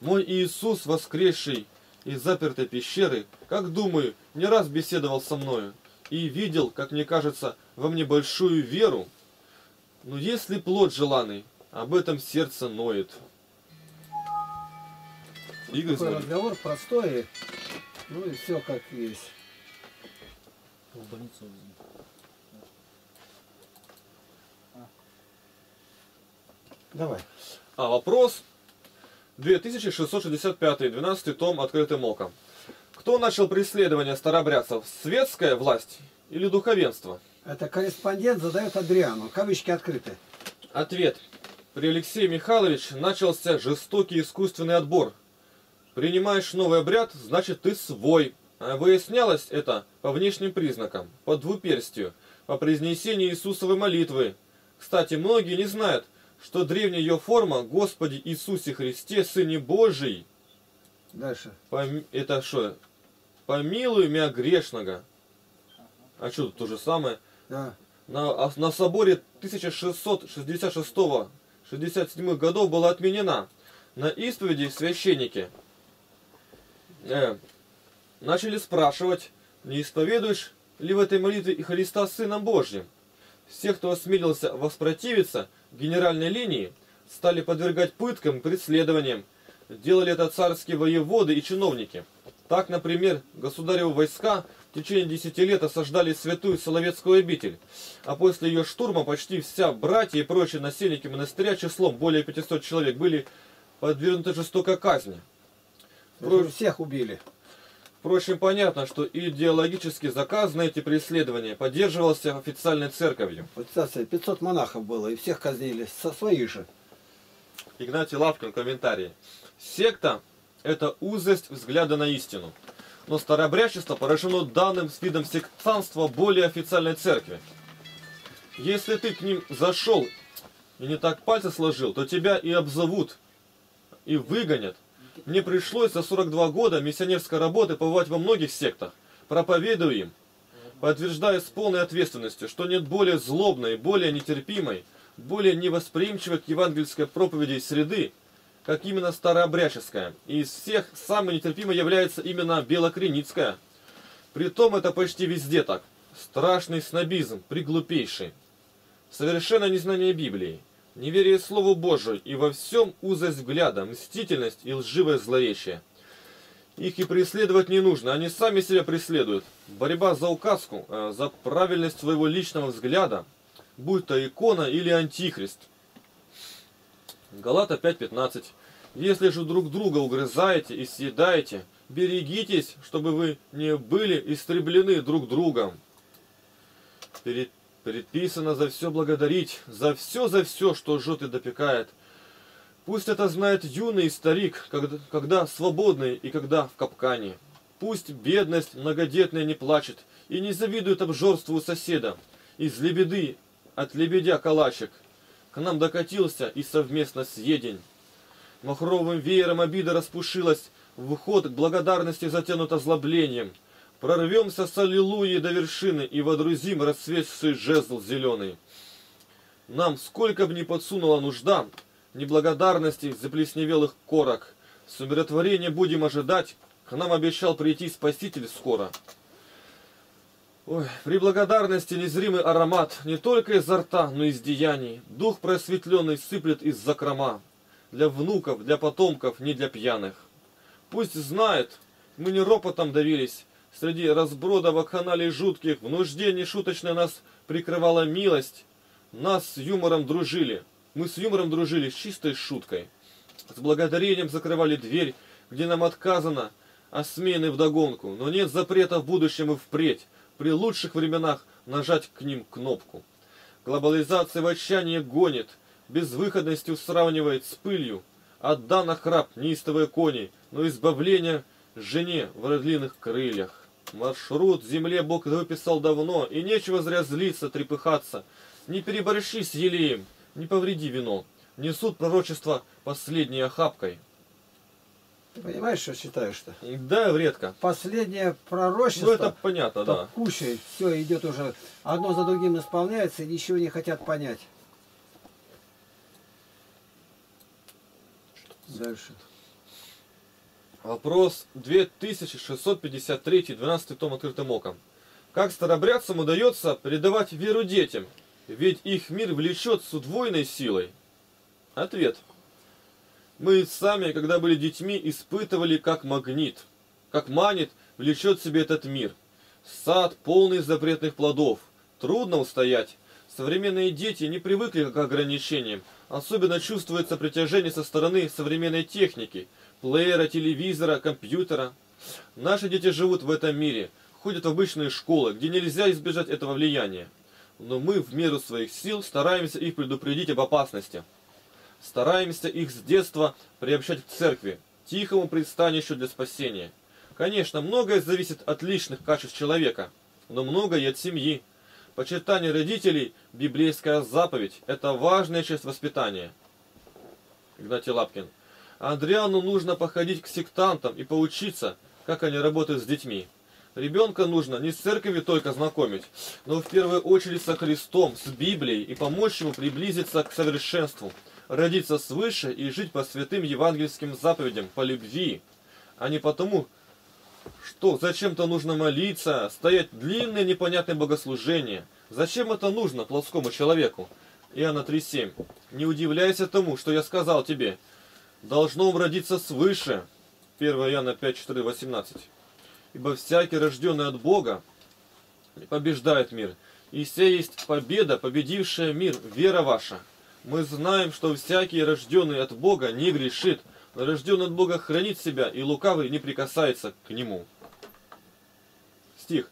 Мой Иисус, воскресший из запертой пещеры, как думаю, не раз беседовал со мною и видел, как мне кажется, во мне большую веру. Но если плод желанный, об этом сердце ноет. Игорь, такой разговор простой, ну и все как есть. Давай. А вопрос 2665, 12 том «Открытым оком». Кто начал преследование старобрядцев? Светская власть или духовенство? Это корреспондент задает Андриану. Кавычки открыты. Ответ. При Алексее Михайловиче начался жестокий искусственный отбор. Принимаешь новый обряд, значит ты свой. А выяснялось это по внешним признакам, по двуперстию, по произнесению Иисусовой молитвы. Кстати, многие не знают, что древняя ее форма «Господи Иисусе Христе, Сыне Божий». Дальше. Это что? «Помилуй мя грешного». А что тут то же самое? Да. На соборе 1666-67 годов была отменена. На исповеди священники начали спрашивать, не исповедуешь ли в этой молитве и Христа Сыном Божьим. Все, кто осмелился воспротивиться генеральной линии, стали подвергать пыткам и преследованиям. Делали это царские воеводы и чиновники. Так, например, государевы войска в течение 10 лет осаждали святую Соловецкую обитель, а после ее штурма почти вся братья и прочие насельники монастыря числом более 500 человек были подвергнуты жестокой казни. Всех убили. Впрочем, понятно, что идеологически заказ на эти преследования поддерживался официальной церковью. Вот, кстати, 500 монахов было, и всех казнили, со своих же. Игнатий Лапкин, комментарий. Секта – это узость взгляда на истину. Но старообрядчество поражено данным с видом сектантства более официальной церкви. Если ты к ним зашел и не так пальцы сложил, то тебя и обзовут, и выгонят. Мне пришлось за 42 года миссионерской работы побывать во многих сектах. Проповедую им, подтверждая с полной ответственностью, что нет более злобной, более нетерпимой, более невосприимчивой к евангельской проповеди среды, как именно старообрядческая. И из всех самой нетерпимой является именно белокреницкая. Притом это почти везде так. Страшный снобизм, приглупейший. Совершенно незнание Библии, неверие Слову Божию и во всем узость взгляда, мстительность и лживое злоречие. Их и преследовать не нужно, они сами себя преследуют. Борьба за указку, за правильность своего личного взгляда, будь то икона или антихрист. Галата 5:15. Если же друг друга угрызаете и съедаете, берегитесь, чтобы вы не были истреблены друг другом. Предписано за все благодарить, за все, что жжет и допекает. Пусть это знает юный старик, когда свободный и когда в капкане. Пусть бедность многодетная не плачет и не завидует обжорству соседа. Из лебеды от лебедя калачик. К нам докатился и совместно съеден. Махровым веером обида распушилась, в уход к благодарности затянут озлоблением. Прорвемся с аллилуйей до вершины и водрузим расцветший жезл зеленый. Нам сколько бы ни подсунула нужда, неблагодарности заплесневелых корок, с умиротворения будем ожидать, к нам обещал прийти Спаситель скоро. Ой, при благодарности незримый аромат не только изо рта, но и из деяний. Дух просветленный сыплет из закрома. Для внуков, для потомков, не для пьяных. Пусть знает, мы не ропотом давились. Среди разброда вакханалий жутких, в нужде нешуточно нас прикрывала милость. Нас с юмором дружили. Мы с юмором дружили, с чистой шуткой. С благодарением закрывали дверь, где нам отказано, осмеяны вдогонку. Но нет запрета в будущем и впредь, при лучших временах, нажать к ним кнопку. Глобализация в отчаянии гонит, безвыходностью сравнивает с пылью. Отда на храп неистовые кони, но избавление жене в родлиных крыльях. Маршрут земле Бог выписал давно, и нечего зря злиться, трепыхаться. Не переборщи с елеем. Не повреди вино. Несут пророчество последней охапкой. Ты понимаешь, что читаешь-то? Да, редко. Последнее пророчество. Ну, это понятно, да. Куча, все идет уже. Одно за другим исполняется, и ничего не хотят понять. Дальше. Вопрос 2653, 12 том «Открытым оком». Как старобрядцам удается передавать веру детям? Ведь их мир влечет с удвоенной силой. Ответ. Мы сами, когда были детьми, испытывали, как магнит, как манит, влечет себе этот мир. Сад полный запретных плодов. Трудно устоять. Современные дети не привыкли к ограничениям. Особенно чувствуется притяжение со стороны современной техники. Плеера, телевизора, компьютера. Наши дети живут в этом мире. Ходят в обычные школы, где нельзя избежать этого влияния. Но мы в меру своих сил стараемся их предупредить об опасности. Стараемся их с детства приобщать к церкви, тихому пристанищу для спасения. Конечно, многое зависит от личных качеств человека, но многое и от семьи. Почитание родителей, библейская заповедь – это важная часть воспитания. Игнатий Лапкин. Андриану нужно походить к сектантам и поучиться, как они работают с детьми. Ребенка нужно не с церковью только знакомить, но в первую очередь со Христом, с Библией и помочь ему приблизиться к совершенству, родиться свыше и жить по святым евангельским заповедям, по любви, а не потому, что зачем-то нужно молиться, стоять длинные непонятные богослужения. Зачем это нужно плоскому человеку? Иоанна 3:7. Не удивляйся тому, что я сказал тебе, должно родиться свыше. 1 Иоанна 5:4-18. Ибо всякий, рожденный от Бога, побеждает мир. И вся есть победа, победившая мир, вера ваша. Мы знаем, что всякий, рожденный от Бога, не грешит, но рожденный от Бога хранит себя, и лукавый не прикасается к нему. Стих.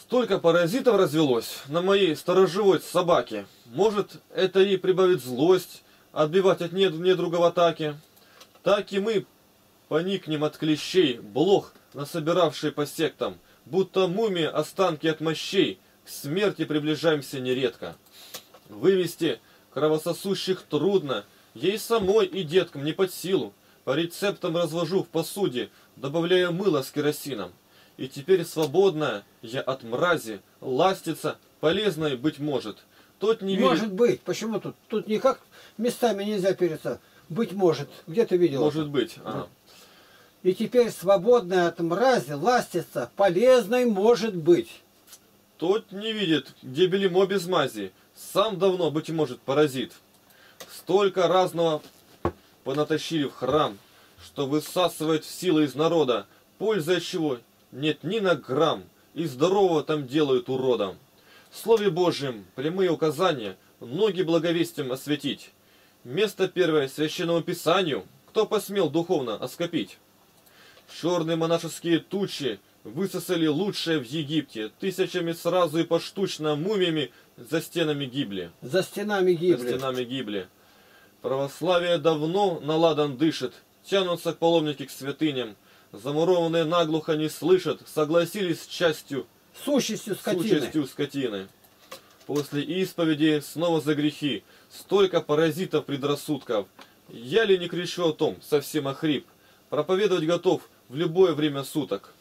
Столько паразитов развелось на моей сторожевой собаке. Может, это и прибавит злость, отбивать от недруга в атаке. Так и мы поникнем от клещей, блох, насобиравший по сектам, будто мумия останки от мощей, К смерти приближаемся нередко. Вывести кровососущих трудно, ей самой и деткам не под силу. По рецептам развожу в посуде, добавляя мыло с керосином. И теперь свободная я от мрази, ластится, полезной быть может. Тот не может верит... быть. Почему тут? Тут никак местами нельзя переться. Быть может. Где ты видел? Может быть. Ага. И теперь свободная от мрази, ластится, полезной может быть. Тот не видит, где белимо без мази. Сам давно, быть может, паразит. Столько разного понатащили в храм, что высасывает силы из народа, пользы от чего нет ни на грамм, и здорового там делают уродом. В Слове Божьем прямые указания ноги благовестием осветить. Место первое священному писанию, кто посмел духовно оскопить. Черные монашеские тучи высосали лучшее в Египте, тысячами сразу и поштучно мумиями за стенами гибли. За стенами гибли. За стенами гибли. Православие давно на ладан дышит, тянутся паломники к святыням, замурованные наглухо не слышат, согласились с частью, сущестью скотины. После исповеди снова за грехи, столько паразитов предрассудков. Я ли не кричу о том, совсем охрип, проповедовать готов в любое время суток.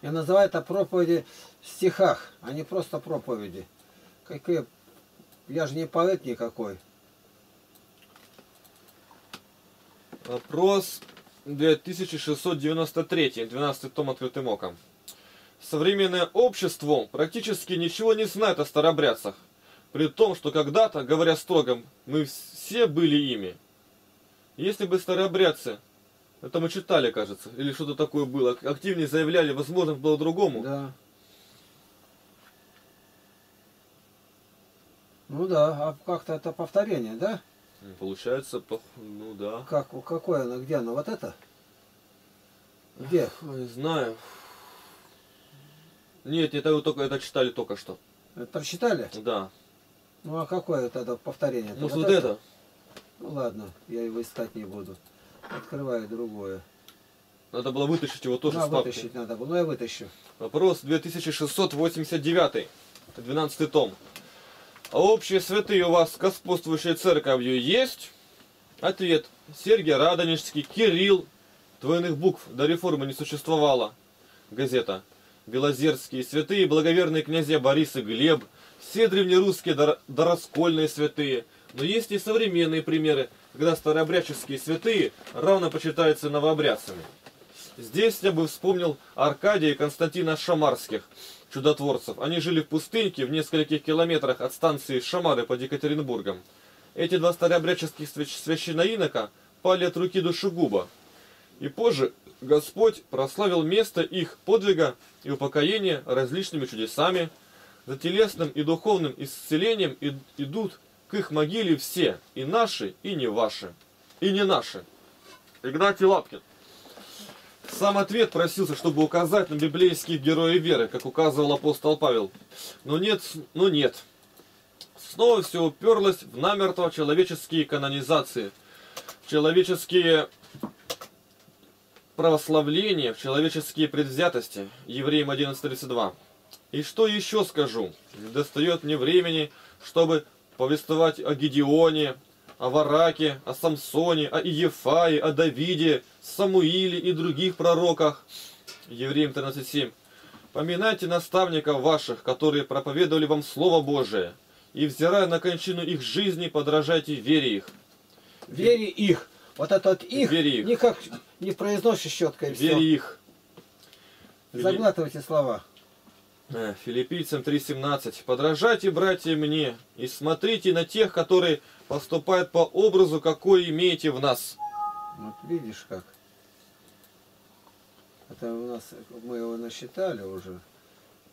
Я называю это проповеди в стихах, а не просто проповеди. Какие... Я же не поэт никакой. Вопрос 2693, 12 том «Открытым оком». Современное общество практически ничего не знает о старобрядцах, при том, что когда-то, говоря строго, мы все были ими. Если бы старообрядцы, это мы читали, кажется, или что-то такое было, активнее заявляли, возможно, было другому. Да. Ну да, а как-то это повторение, да? Получается, ну да. Как, какое оно, где оно, вот это? Где? Не знаю. Нет, это вы только это читали только что. Это прочитали? Да. Ну а какое тогда повторение? Может вот это? Ну ладно, я его искать не буду. Открываю другое. Надо было вытащить его тоже с папки. Вытащить надо было, но я вытащу. Вопрос 2689, 12 том. А общие святые у вас господствующей церковью есть? Ответ. Сергий Радонежский, Кирилл. Двойных букв до реформы не существовало. Газета. Белозерские святые, благоверные князья Борис и Глеб. Все древнерусские дораскольные святые. Но есть и современные примеры, когда старообрядческие святые равно почитаются новообрядцами. Здесь я бы вспомнил Аркадия и Константина Шамарских. Чудотворцев. Они жили в пустынке в нескольких километрах от станции Шамары под Екатеринбургом. Эти два старообрядческих священноинока пали от руки душегуба. И позже Господь прославил место их подвига и упокоения различными чудесами. За телесным и духовным исцелением идут к их могиле все, и наши, и не ваши, и не наши. Игнатий Лапкин. Сам ответ просился, чтобы указать на библейских героев веры, как указывал апостол Павел. Но нет, ну нет. Снова все уперлось в намертво человеческие канонизации, в человеческие православления, в человеческие предвзятости. Евреям 11:32. И что еще скажу? Достает мне времени, чтобы повествовать о Гедеоне, о Вараке, о Самсоне, о Иефае, о Давиде, Самуиле и других пророках. Евреям 13:7. Поминайте наставников ваших, которые проповедовали вам Слово Божие, и, взирая на кончину их жизни, подражайте вере их. Вере их. Вот это вот их, вере их. Никак не произносишь четко и вере все. Их. Заглатывайте слова. Филиппийцам 3:17. Подражайте, братья, мне, и смотрите на тех, которые поступают по образу, какой имеете в нас. Вот видишь как. Это у нас, мы его насчитали уже.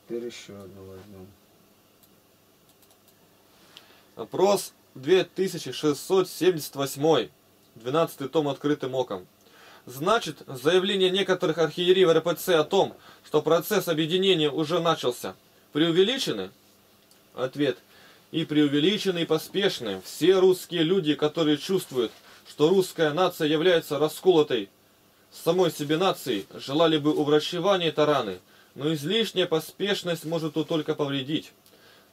Теперь еще одну возьмем. Вопрос 2678. 12 том «Открытым оком». Значит, заявление некоторых архиереев РПЦ о том, что процесс объединения уже начался, преувеличены? Ответ. И преувеличены, и поспешны. Все русские люди, которые чувствуют, что русская нация является расколотой самой себе нацией, желали бы уврачевания и тараны. но излишняя поспешность может тут только повредить.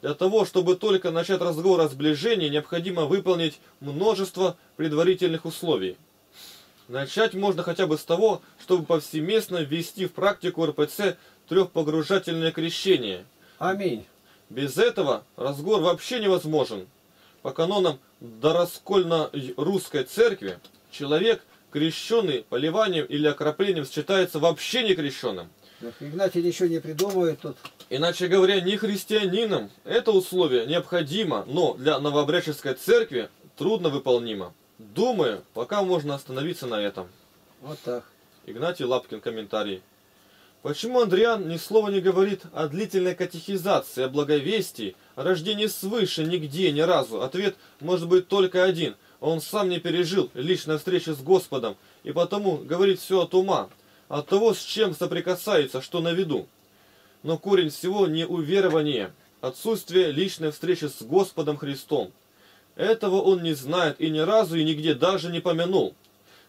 Для того, чтобы только начать разговор о сближении, необходимо выполнить множество предварительных условий. Начать можно хотя бы с того, чтобы повсеместно ввести в практику РПЦ трехпогружательное крещение. Аминь. Без этого разговор вообще невозможен. По канонам дораскольно-русской церкви человек, крещенный поливанием или окроплением, считается вообще не крещенным. Игнатий ничего не придумывает тут. Иначе говоря, не христианинам. Это условие необходимо, но для новообрядческой церкви трудно выполнимо. Думаю, пока можно остановиться на этом. Вот так. Игнатий Лапкин, комментарий. Почему Андриан ни слова не говорит о длительной катехизации, о благовестии, о рождении свыше нигде, ни разу? Ответ может быть только один. Он сам не пережил личной встречи с Господом, и потому говорит все от ума, от того, с чем соприкасается, что на виду. Но корень всего неуверование, отсутствие личной встречи с Господом Христом. Этого он не знает и ни разу, и нигде даже не помянул.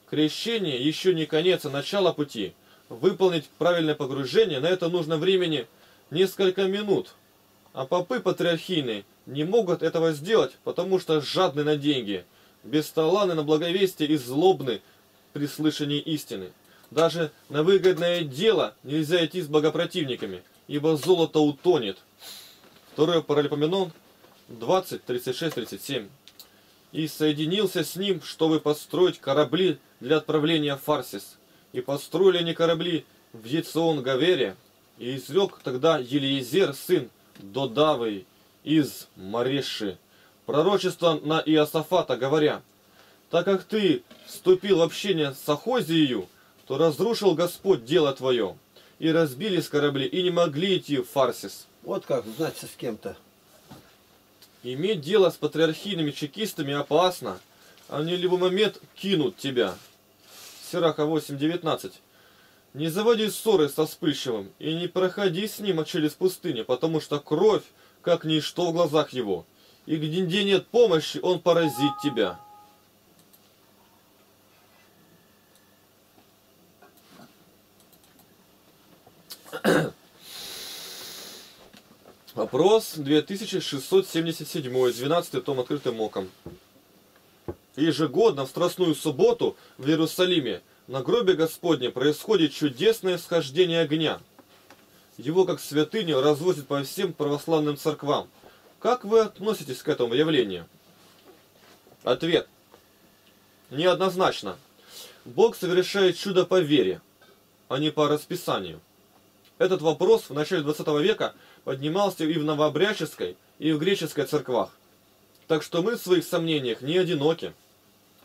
Крещение еще не конец, а начало пути. Выполнить правильное погружение на это нужно времени несколько минут. А попы патриархийные не могут этого сделать, потому что жадны на деньги, бесталанны на благовестие и злобны при слышании истины. Даже на выгодное дело нельзя идти с богопротивниками, ибо золото утонет. Второе Паралипоменон 20:36-37. «И соединился с ним, чтобы построить корабли для отправления в Фарсис. И построили они корабли в Яцион-Гавере, и извлек тогда Елиезер, сын Додавый, из Мареши, пророчество на Иосафата, говоря: «Так как ты вступил в общение с Ахозией, то разрушил Господь дело твое». И разбились корабли, и не могли идти в Фарсис». Вот как, значит, с кем-то. Иметь дело с патриархийными чекистами опасно. Они в любой момент кинут тебя. Сираха 8:19. Не заводи ссоры со вспыльчивым, и не проходи с ним через пустыню, потому что кровь, как ничто в глазах его. И где нет помощи, он поразит тебя. Вопрос 2677, 12 том «Открытым оком». Ежегодно в Страстную субботу в Иерусалиме на гробе Господне происходит чудесное схождение огня. Его как святыню развозят по всем православным церквам. Как вы относитесь к этому явлению? Ответ. Неоднозначно. Бог совершает чудо по вере, а не по расписанию. Этот вопрос в начале 20 века поднимался и в новообрядческой, и в греческой церквах. Так что мы в своих сомнениях не одиноки.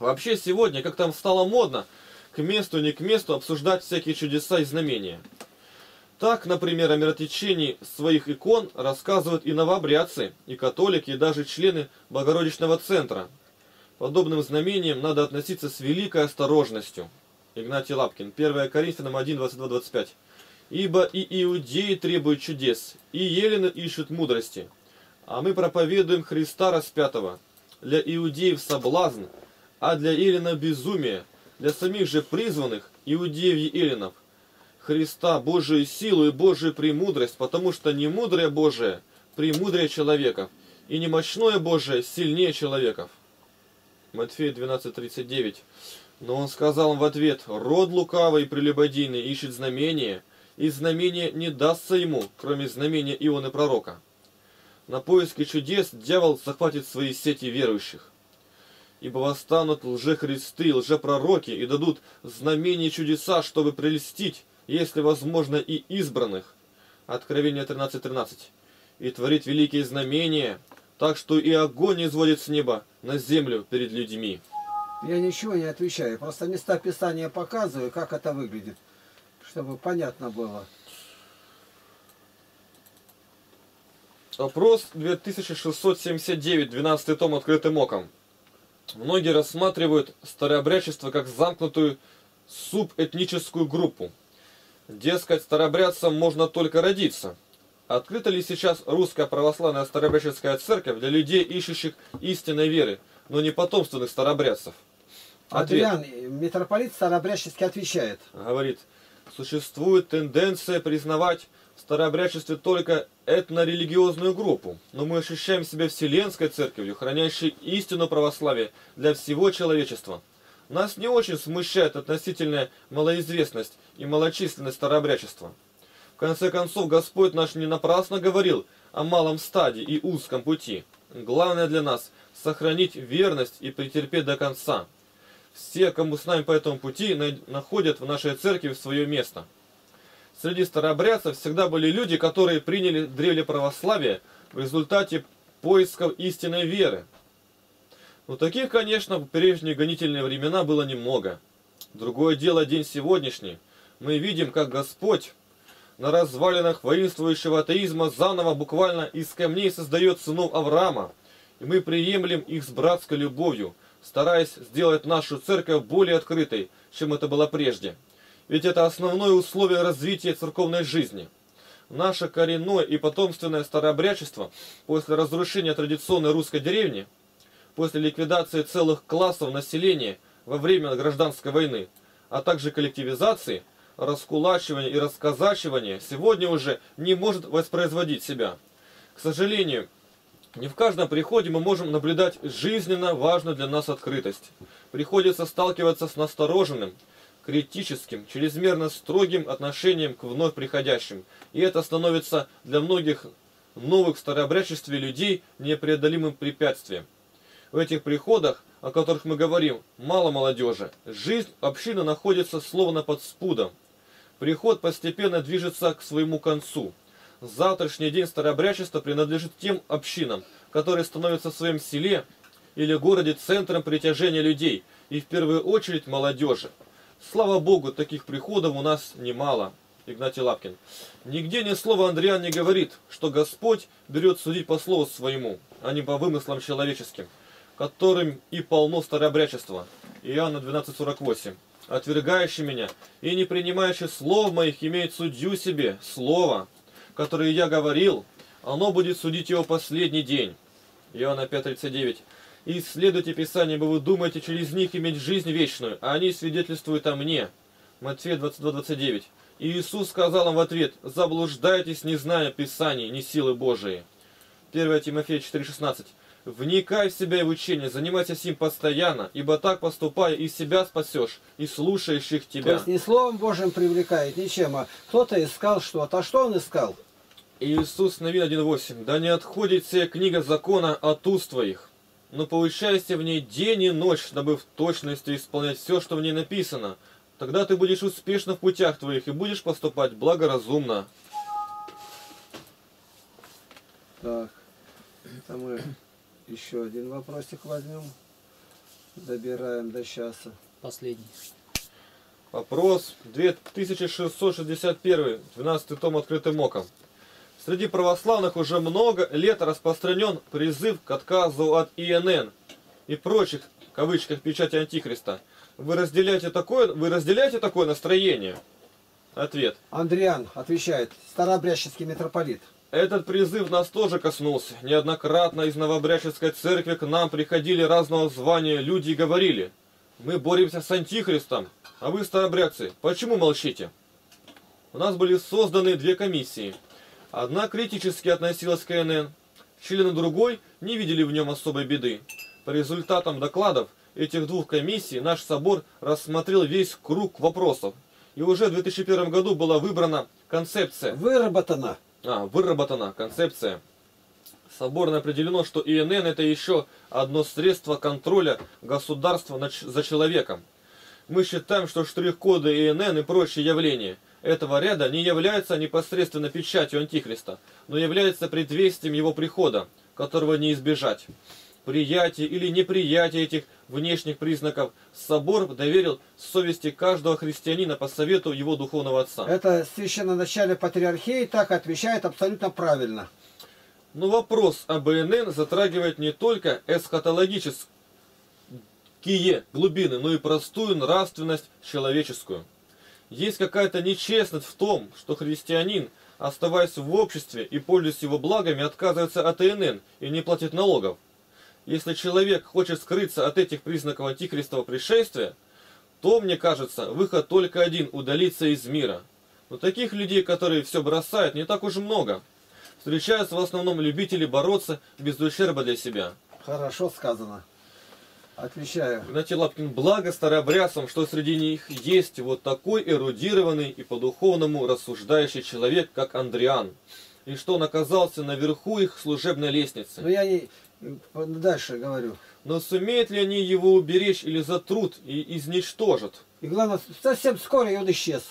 Вообще сегодня, как там стало модно, к месту не к месту обсуждать всякие чудеса и знамения. Так, например, о миротечении своих икон рассказывают и новообрядцы, и католики, и даже члены Богородичного центра. Подобным знамениям надо относиться с великой осторожностью. Игнатий Лапкин, 1 Коринфянам 1, 22-25. Ибо и иудеи требуют чудес, и елены ищут мудрости. А мы проповедуем Христа распятого. Для иудеев соблазн, а для еленов безумие. Для самих же призванных, иудеев и еленов, Христа Божию силу и Божию премудрость, потому что не мудрое Божие премудрее человеков, и не мощное Божие сильнее человеков. Матфея 12:39. Но он сказал им в ответ: «Род лукавый и прелюбодейный ищет знамение, и знамение не дастся ему, кроме знамения Ионы Пророка». На поиски чудес дьявол захватит свои сети верующих. Ибо восстанут лжехристы, лжепророки, и дадут знамения и чудеса, чтобы прельстить, если возможно, и избранных. Откровение 13:13. И творит великие знамения, так что и огонь изводит с неба на землю перед людьми. Я ничего не отвечаю, просто места Писания показываю, как это выглядит, чтобы понятно было. Вопрос 2679, 12 том «Открытым оком». Многие рассматривают старообрядчество как замкнутую субэтническую группу. Дескать, старообрядцам можно только родиться. Открыта ли сейчас русская православная старообрядческая церковь для людей, ищущих истинной веры, но не потомственных старообрядцев? Андриан, митрополит старообрядческий отвечает. Говорит: существует тенденция признавать в старообрядчестве только этно-религиозную группу, но мы ощущаем себя Вселенской Церковью, хранящей истину православия для всего человечества. Нас не очень смущает относительная малоизвестность и малочисленность старообрядчества. В конце концов, Господь наш не напрасно говорил о малом стаде и узком пути. Главное для нас – сохранить верность и претерпеть до конца. Все, кому с нами по этому пути, находят в нашей церкви свое место. Среди старообрядцев всегда были люди, которые приняли древле православие в результате поисков истинной веры. Но таких, конечно, в прежние гонительные времена было немного. Другое дело день сегодняшний. Мы видим, как Господь на развалинах воинствующего атеизма заново буквально из камней создает сынов Авраама. И мы приемлем их с братской любовью, стараясь сделать нашу церковь более открытой, чем это было прежде. Ведь это основное условие развития церковной жизни. Наше коренное и потомственное старообрядчество после разрушения традиционной русской деревни, после ликвидации целых классов населения во время гражданской войны, а также коллективизации, раскулачивания и расказачивания, сегодня уже не может воспроизводить себя. К сожалению, не в каждом приходе мы можем наблюдать жизненно важную для нас открытость. Приходится сталкиваться с настороженным, критическим, чрезмерно строгим отношением к вновь приходящим, и это становится для многих новых в старообрядчестве людей непреодолимым препятствием. В этих приходах, о которых мы говорим, мало молодежи. Жизнь общины находится словно под спудом. Приход постепенно движется к своему концу. Завтрашний день старообрядчества принадлежит тем общинам, которые становятся в своем селе или городе центром притяжения людей, и в первую очередь молодежи. Слава Богу, таких приходов у нас немало. Игнатий Лапкин. Нигде ни слова Андриан не говорит, что Господь берет судить по слову своему, а не по вымыслам человеческим, которым и полно старообрядчества. Иоанна 12:48. Отвергающий меня и не принимающий слов моих имеет судью себе, слово, которое я говорил, оно будет судить его последний день. Иоанна 5:39. И следуйте Писанию, ибо вы думаете через них иметь жизнь вечную, а они свидетельствуют о мне. Матфея 22:29. И Иисус сказал им в ответ: заблуждайтесь, не зная Писаний, ни силы Божией. 1 Тимофея 4:16. Вникай в себя и в учение, занимайся сим постоянно, ибо так поступая и себя спасешь, и слушающих тебя. То есть не Словом Божьим привлекает, ничем, а кто-то искал что-то. А что он искал? Иисус Навин 1:8. Да не отходит сия книга закона от уст твоих, но поучайся в ней день и ночь, дабы в точности исполнять все, что в ней написано. Тогда ты будешь успешно в путях твоих и будешь поступать благоразумно. Так, это мы... Еще один вопросик возьмем. Добираем до часа. Последний. Вопрос 2661. 12 том «Открытым оком». Среди православных уже много лет распространен призыв к отказу от ИНН и прочих, в кавычках, печати Антихриста. Вы разделяете такое настроение? Ответ. Андриан отвечает. Старообрядческий митрополит. Этот призыв нас тоже коснулся. Неоднократно из новообрядческой церкви к нам приходили разного звания люди и говорили: мы боремся с Антихристом, а вы, старообрядцы, почему молчите? У нас были созданы две комиссии. Одна критически относилась к ИНН, члены другой не видели в нем особой беды. По результатам докладов этих двух комиссий наш собор рассмотрел весь круг вопросов. И уже в 2001 году была выбрана концепция. Выработана концепция. Соборно определено, что ИНН это еще одно средство контроля государства за человеком. Мы считаем, что штрих-коды ИНН и прочие явления этого ряда не являются непосредственно печатью Антихриста, но являются предвестием его прихода, которого не избежать. Приятие или неприятие этих внешних признаков собор доверил совести каждого христианина по совету его духовного отца. Это священноначале патриархии так отвечает абсолютно правильно. Но вопрос об ИНН затрагивает не только эсхатологические глубины, но и простую нравственность человеческую. Есть какая-то нечестность в том, что христианин, оставаясь в обществе и пользуясь его благами, отказывается от ИНН и не платит налогов. Если человек хочет скрыться от этих признаков антихристового пришествия, то, мне кажется, выход только один – удалиться из мира. Но таких людей, которые все бросают, не так уж много. Встречаются в основном любители бороться без ущерба для себя. Хорошо сказано. Отвечаю. Игнатий Лапкин, благо старообрядцам, что среди них есть вот такой эрудированный и по-духовному рассуждающий человек, как Андриан. И что он оказался наверху их служебной лестницы. Но я не... дальше говорю. Но сумеют ли они его уберечь или затрут и изничтожат? И главное, совсем скоро он исчез.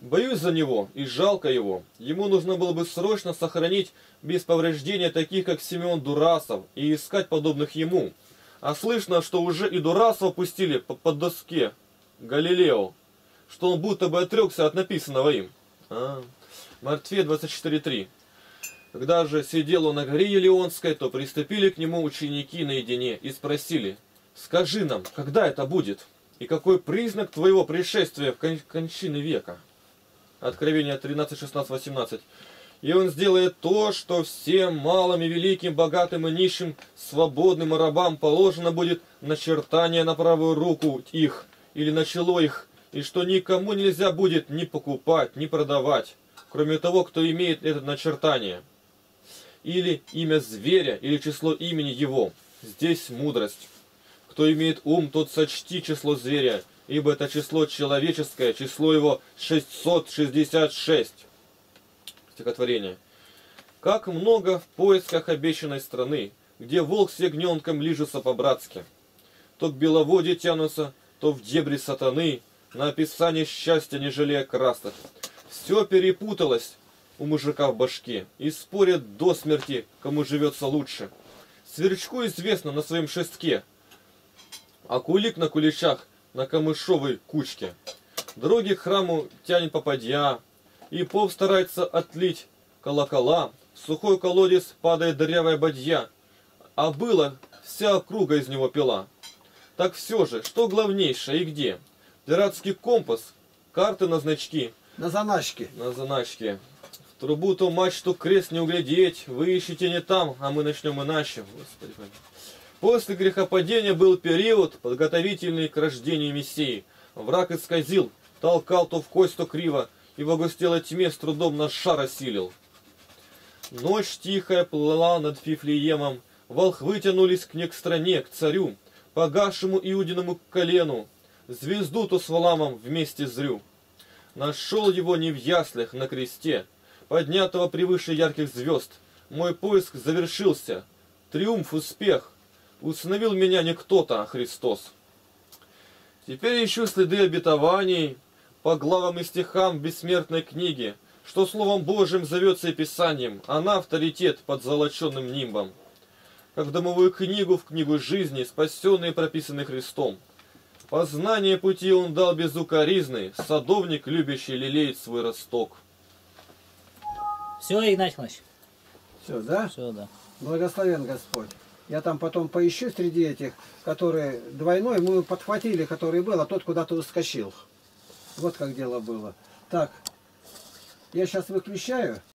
Боюсь за него и жалко его. Ему нужно было бы срочно сохранить без повреждения таких, как Семен Дурасов, и искать подобных ему. А слышно, что уже и Дурасова пустили по доске Галилео, что он будто бы отрекся от написанного им. Матфея 24:3. Когда же сидел он на горе Елеонской, то приступили к нему ученики наедине и спросили: «Скажи нам, когда это будет? И какой признак твоего пришествия в кончины века?» Откровение 13:16-18. «И он сделает то, что всем малым и великим, богатым и нищим, свободным и рабам положено будет начертание на правую руку их или на чело их, и что никому нельзя будет ни покупать, ни продавать, кроме того, кто имеет это начертание, или имя зверя, или число имени его. Здесь мудрость. Кто имеет ум, тот сочти число зверя, ибо это число человеческое, число его 666. Стихотворение. Как много в поисках обещанной страны, где волк с ягненком лижется по-братски. То к беловодью тянутся, то в дебри сатаны, на описание счастья не жалея красок. Все перепуталось у мужика в башке, и спорят до смерти, кому живется лучше. Сверчку известно на своем шестке, а кулик на куличах на камышовой кучке. Дороги к храму тянет попадья, и поп старается отлить колокола. В сухой колодец падает дырявая бадья, а было вся округа из него пила. Так все же, что главнейшее и где? Пиратский компас, карты на значки. На заначке. На заначке. В трубу то мачту крест не углядеть, вы ищете не там, а мы начнем иначе. Господи. После грехопадения был период, подготовительный к рождению Мессии. Враг исказил, толкал то в кость, то криво, и в огустелой тьме с трудом наш шар осилил. Ночь тихая плыла над Фифлеемом, волхвы тянулись к ней к стране, к царю, погашему Иудиному колену, звезду то с Валамом вместе зрю. Нашел его не в яслях, на кресте, поднятого превыше ярких звезд. Мой поиск завершился. Триумф, успех. Установил меня не кто-то, а Христос. Теперь ищу следы обетований по главам и стихам бессмертной книги, что словом Божьим зовется и Писанием, а на авторитет под золоченным нимбом. Как в домовую книгу, в книгу жизни, спасенные и прописанные Христом. Познание пути он дал безукоризный, садовник, любящий лелеет свой росток. Все, Игнатий Иванович. Все, да? Все, да. Благословен Господь. Я там потом поищу среди этих, которые двойной, мы подхватили, который был, а тот куда-то ускочил. Вот как дело было. Так, я сейчас выключаю.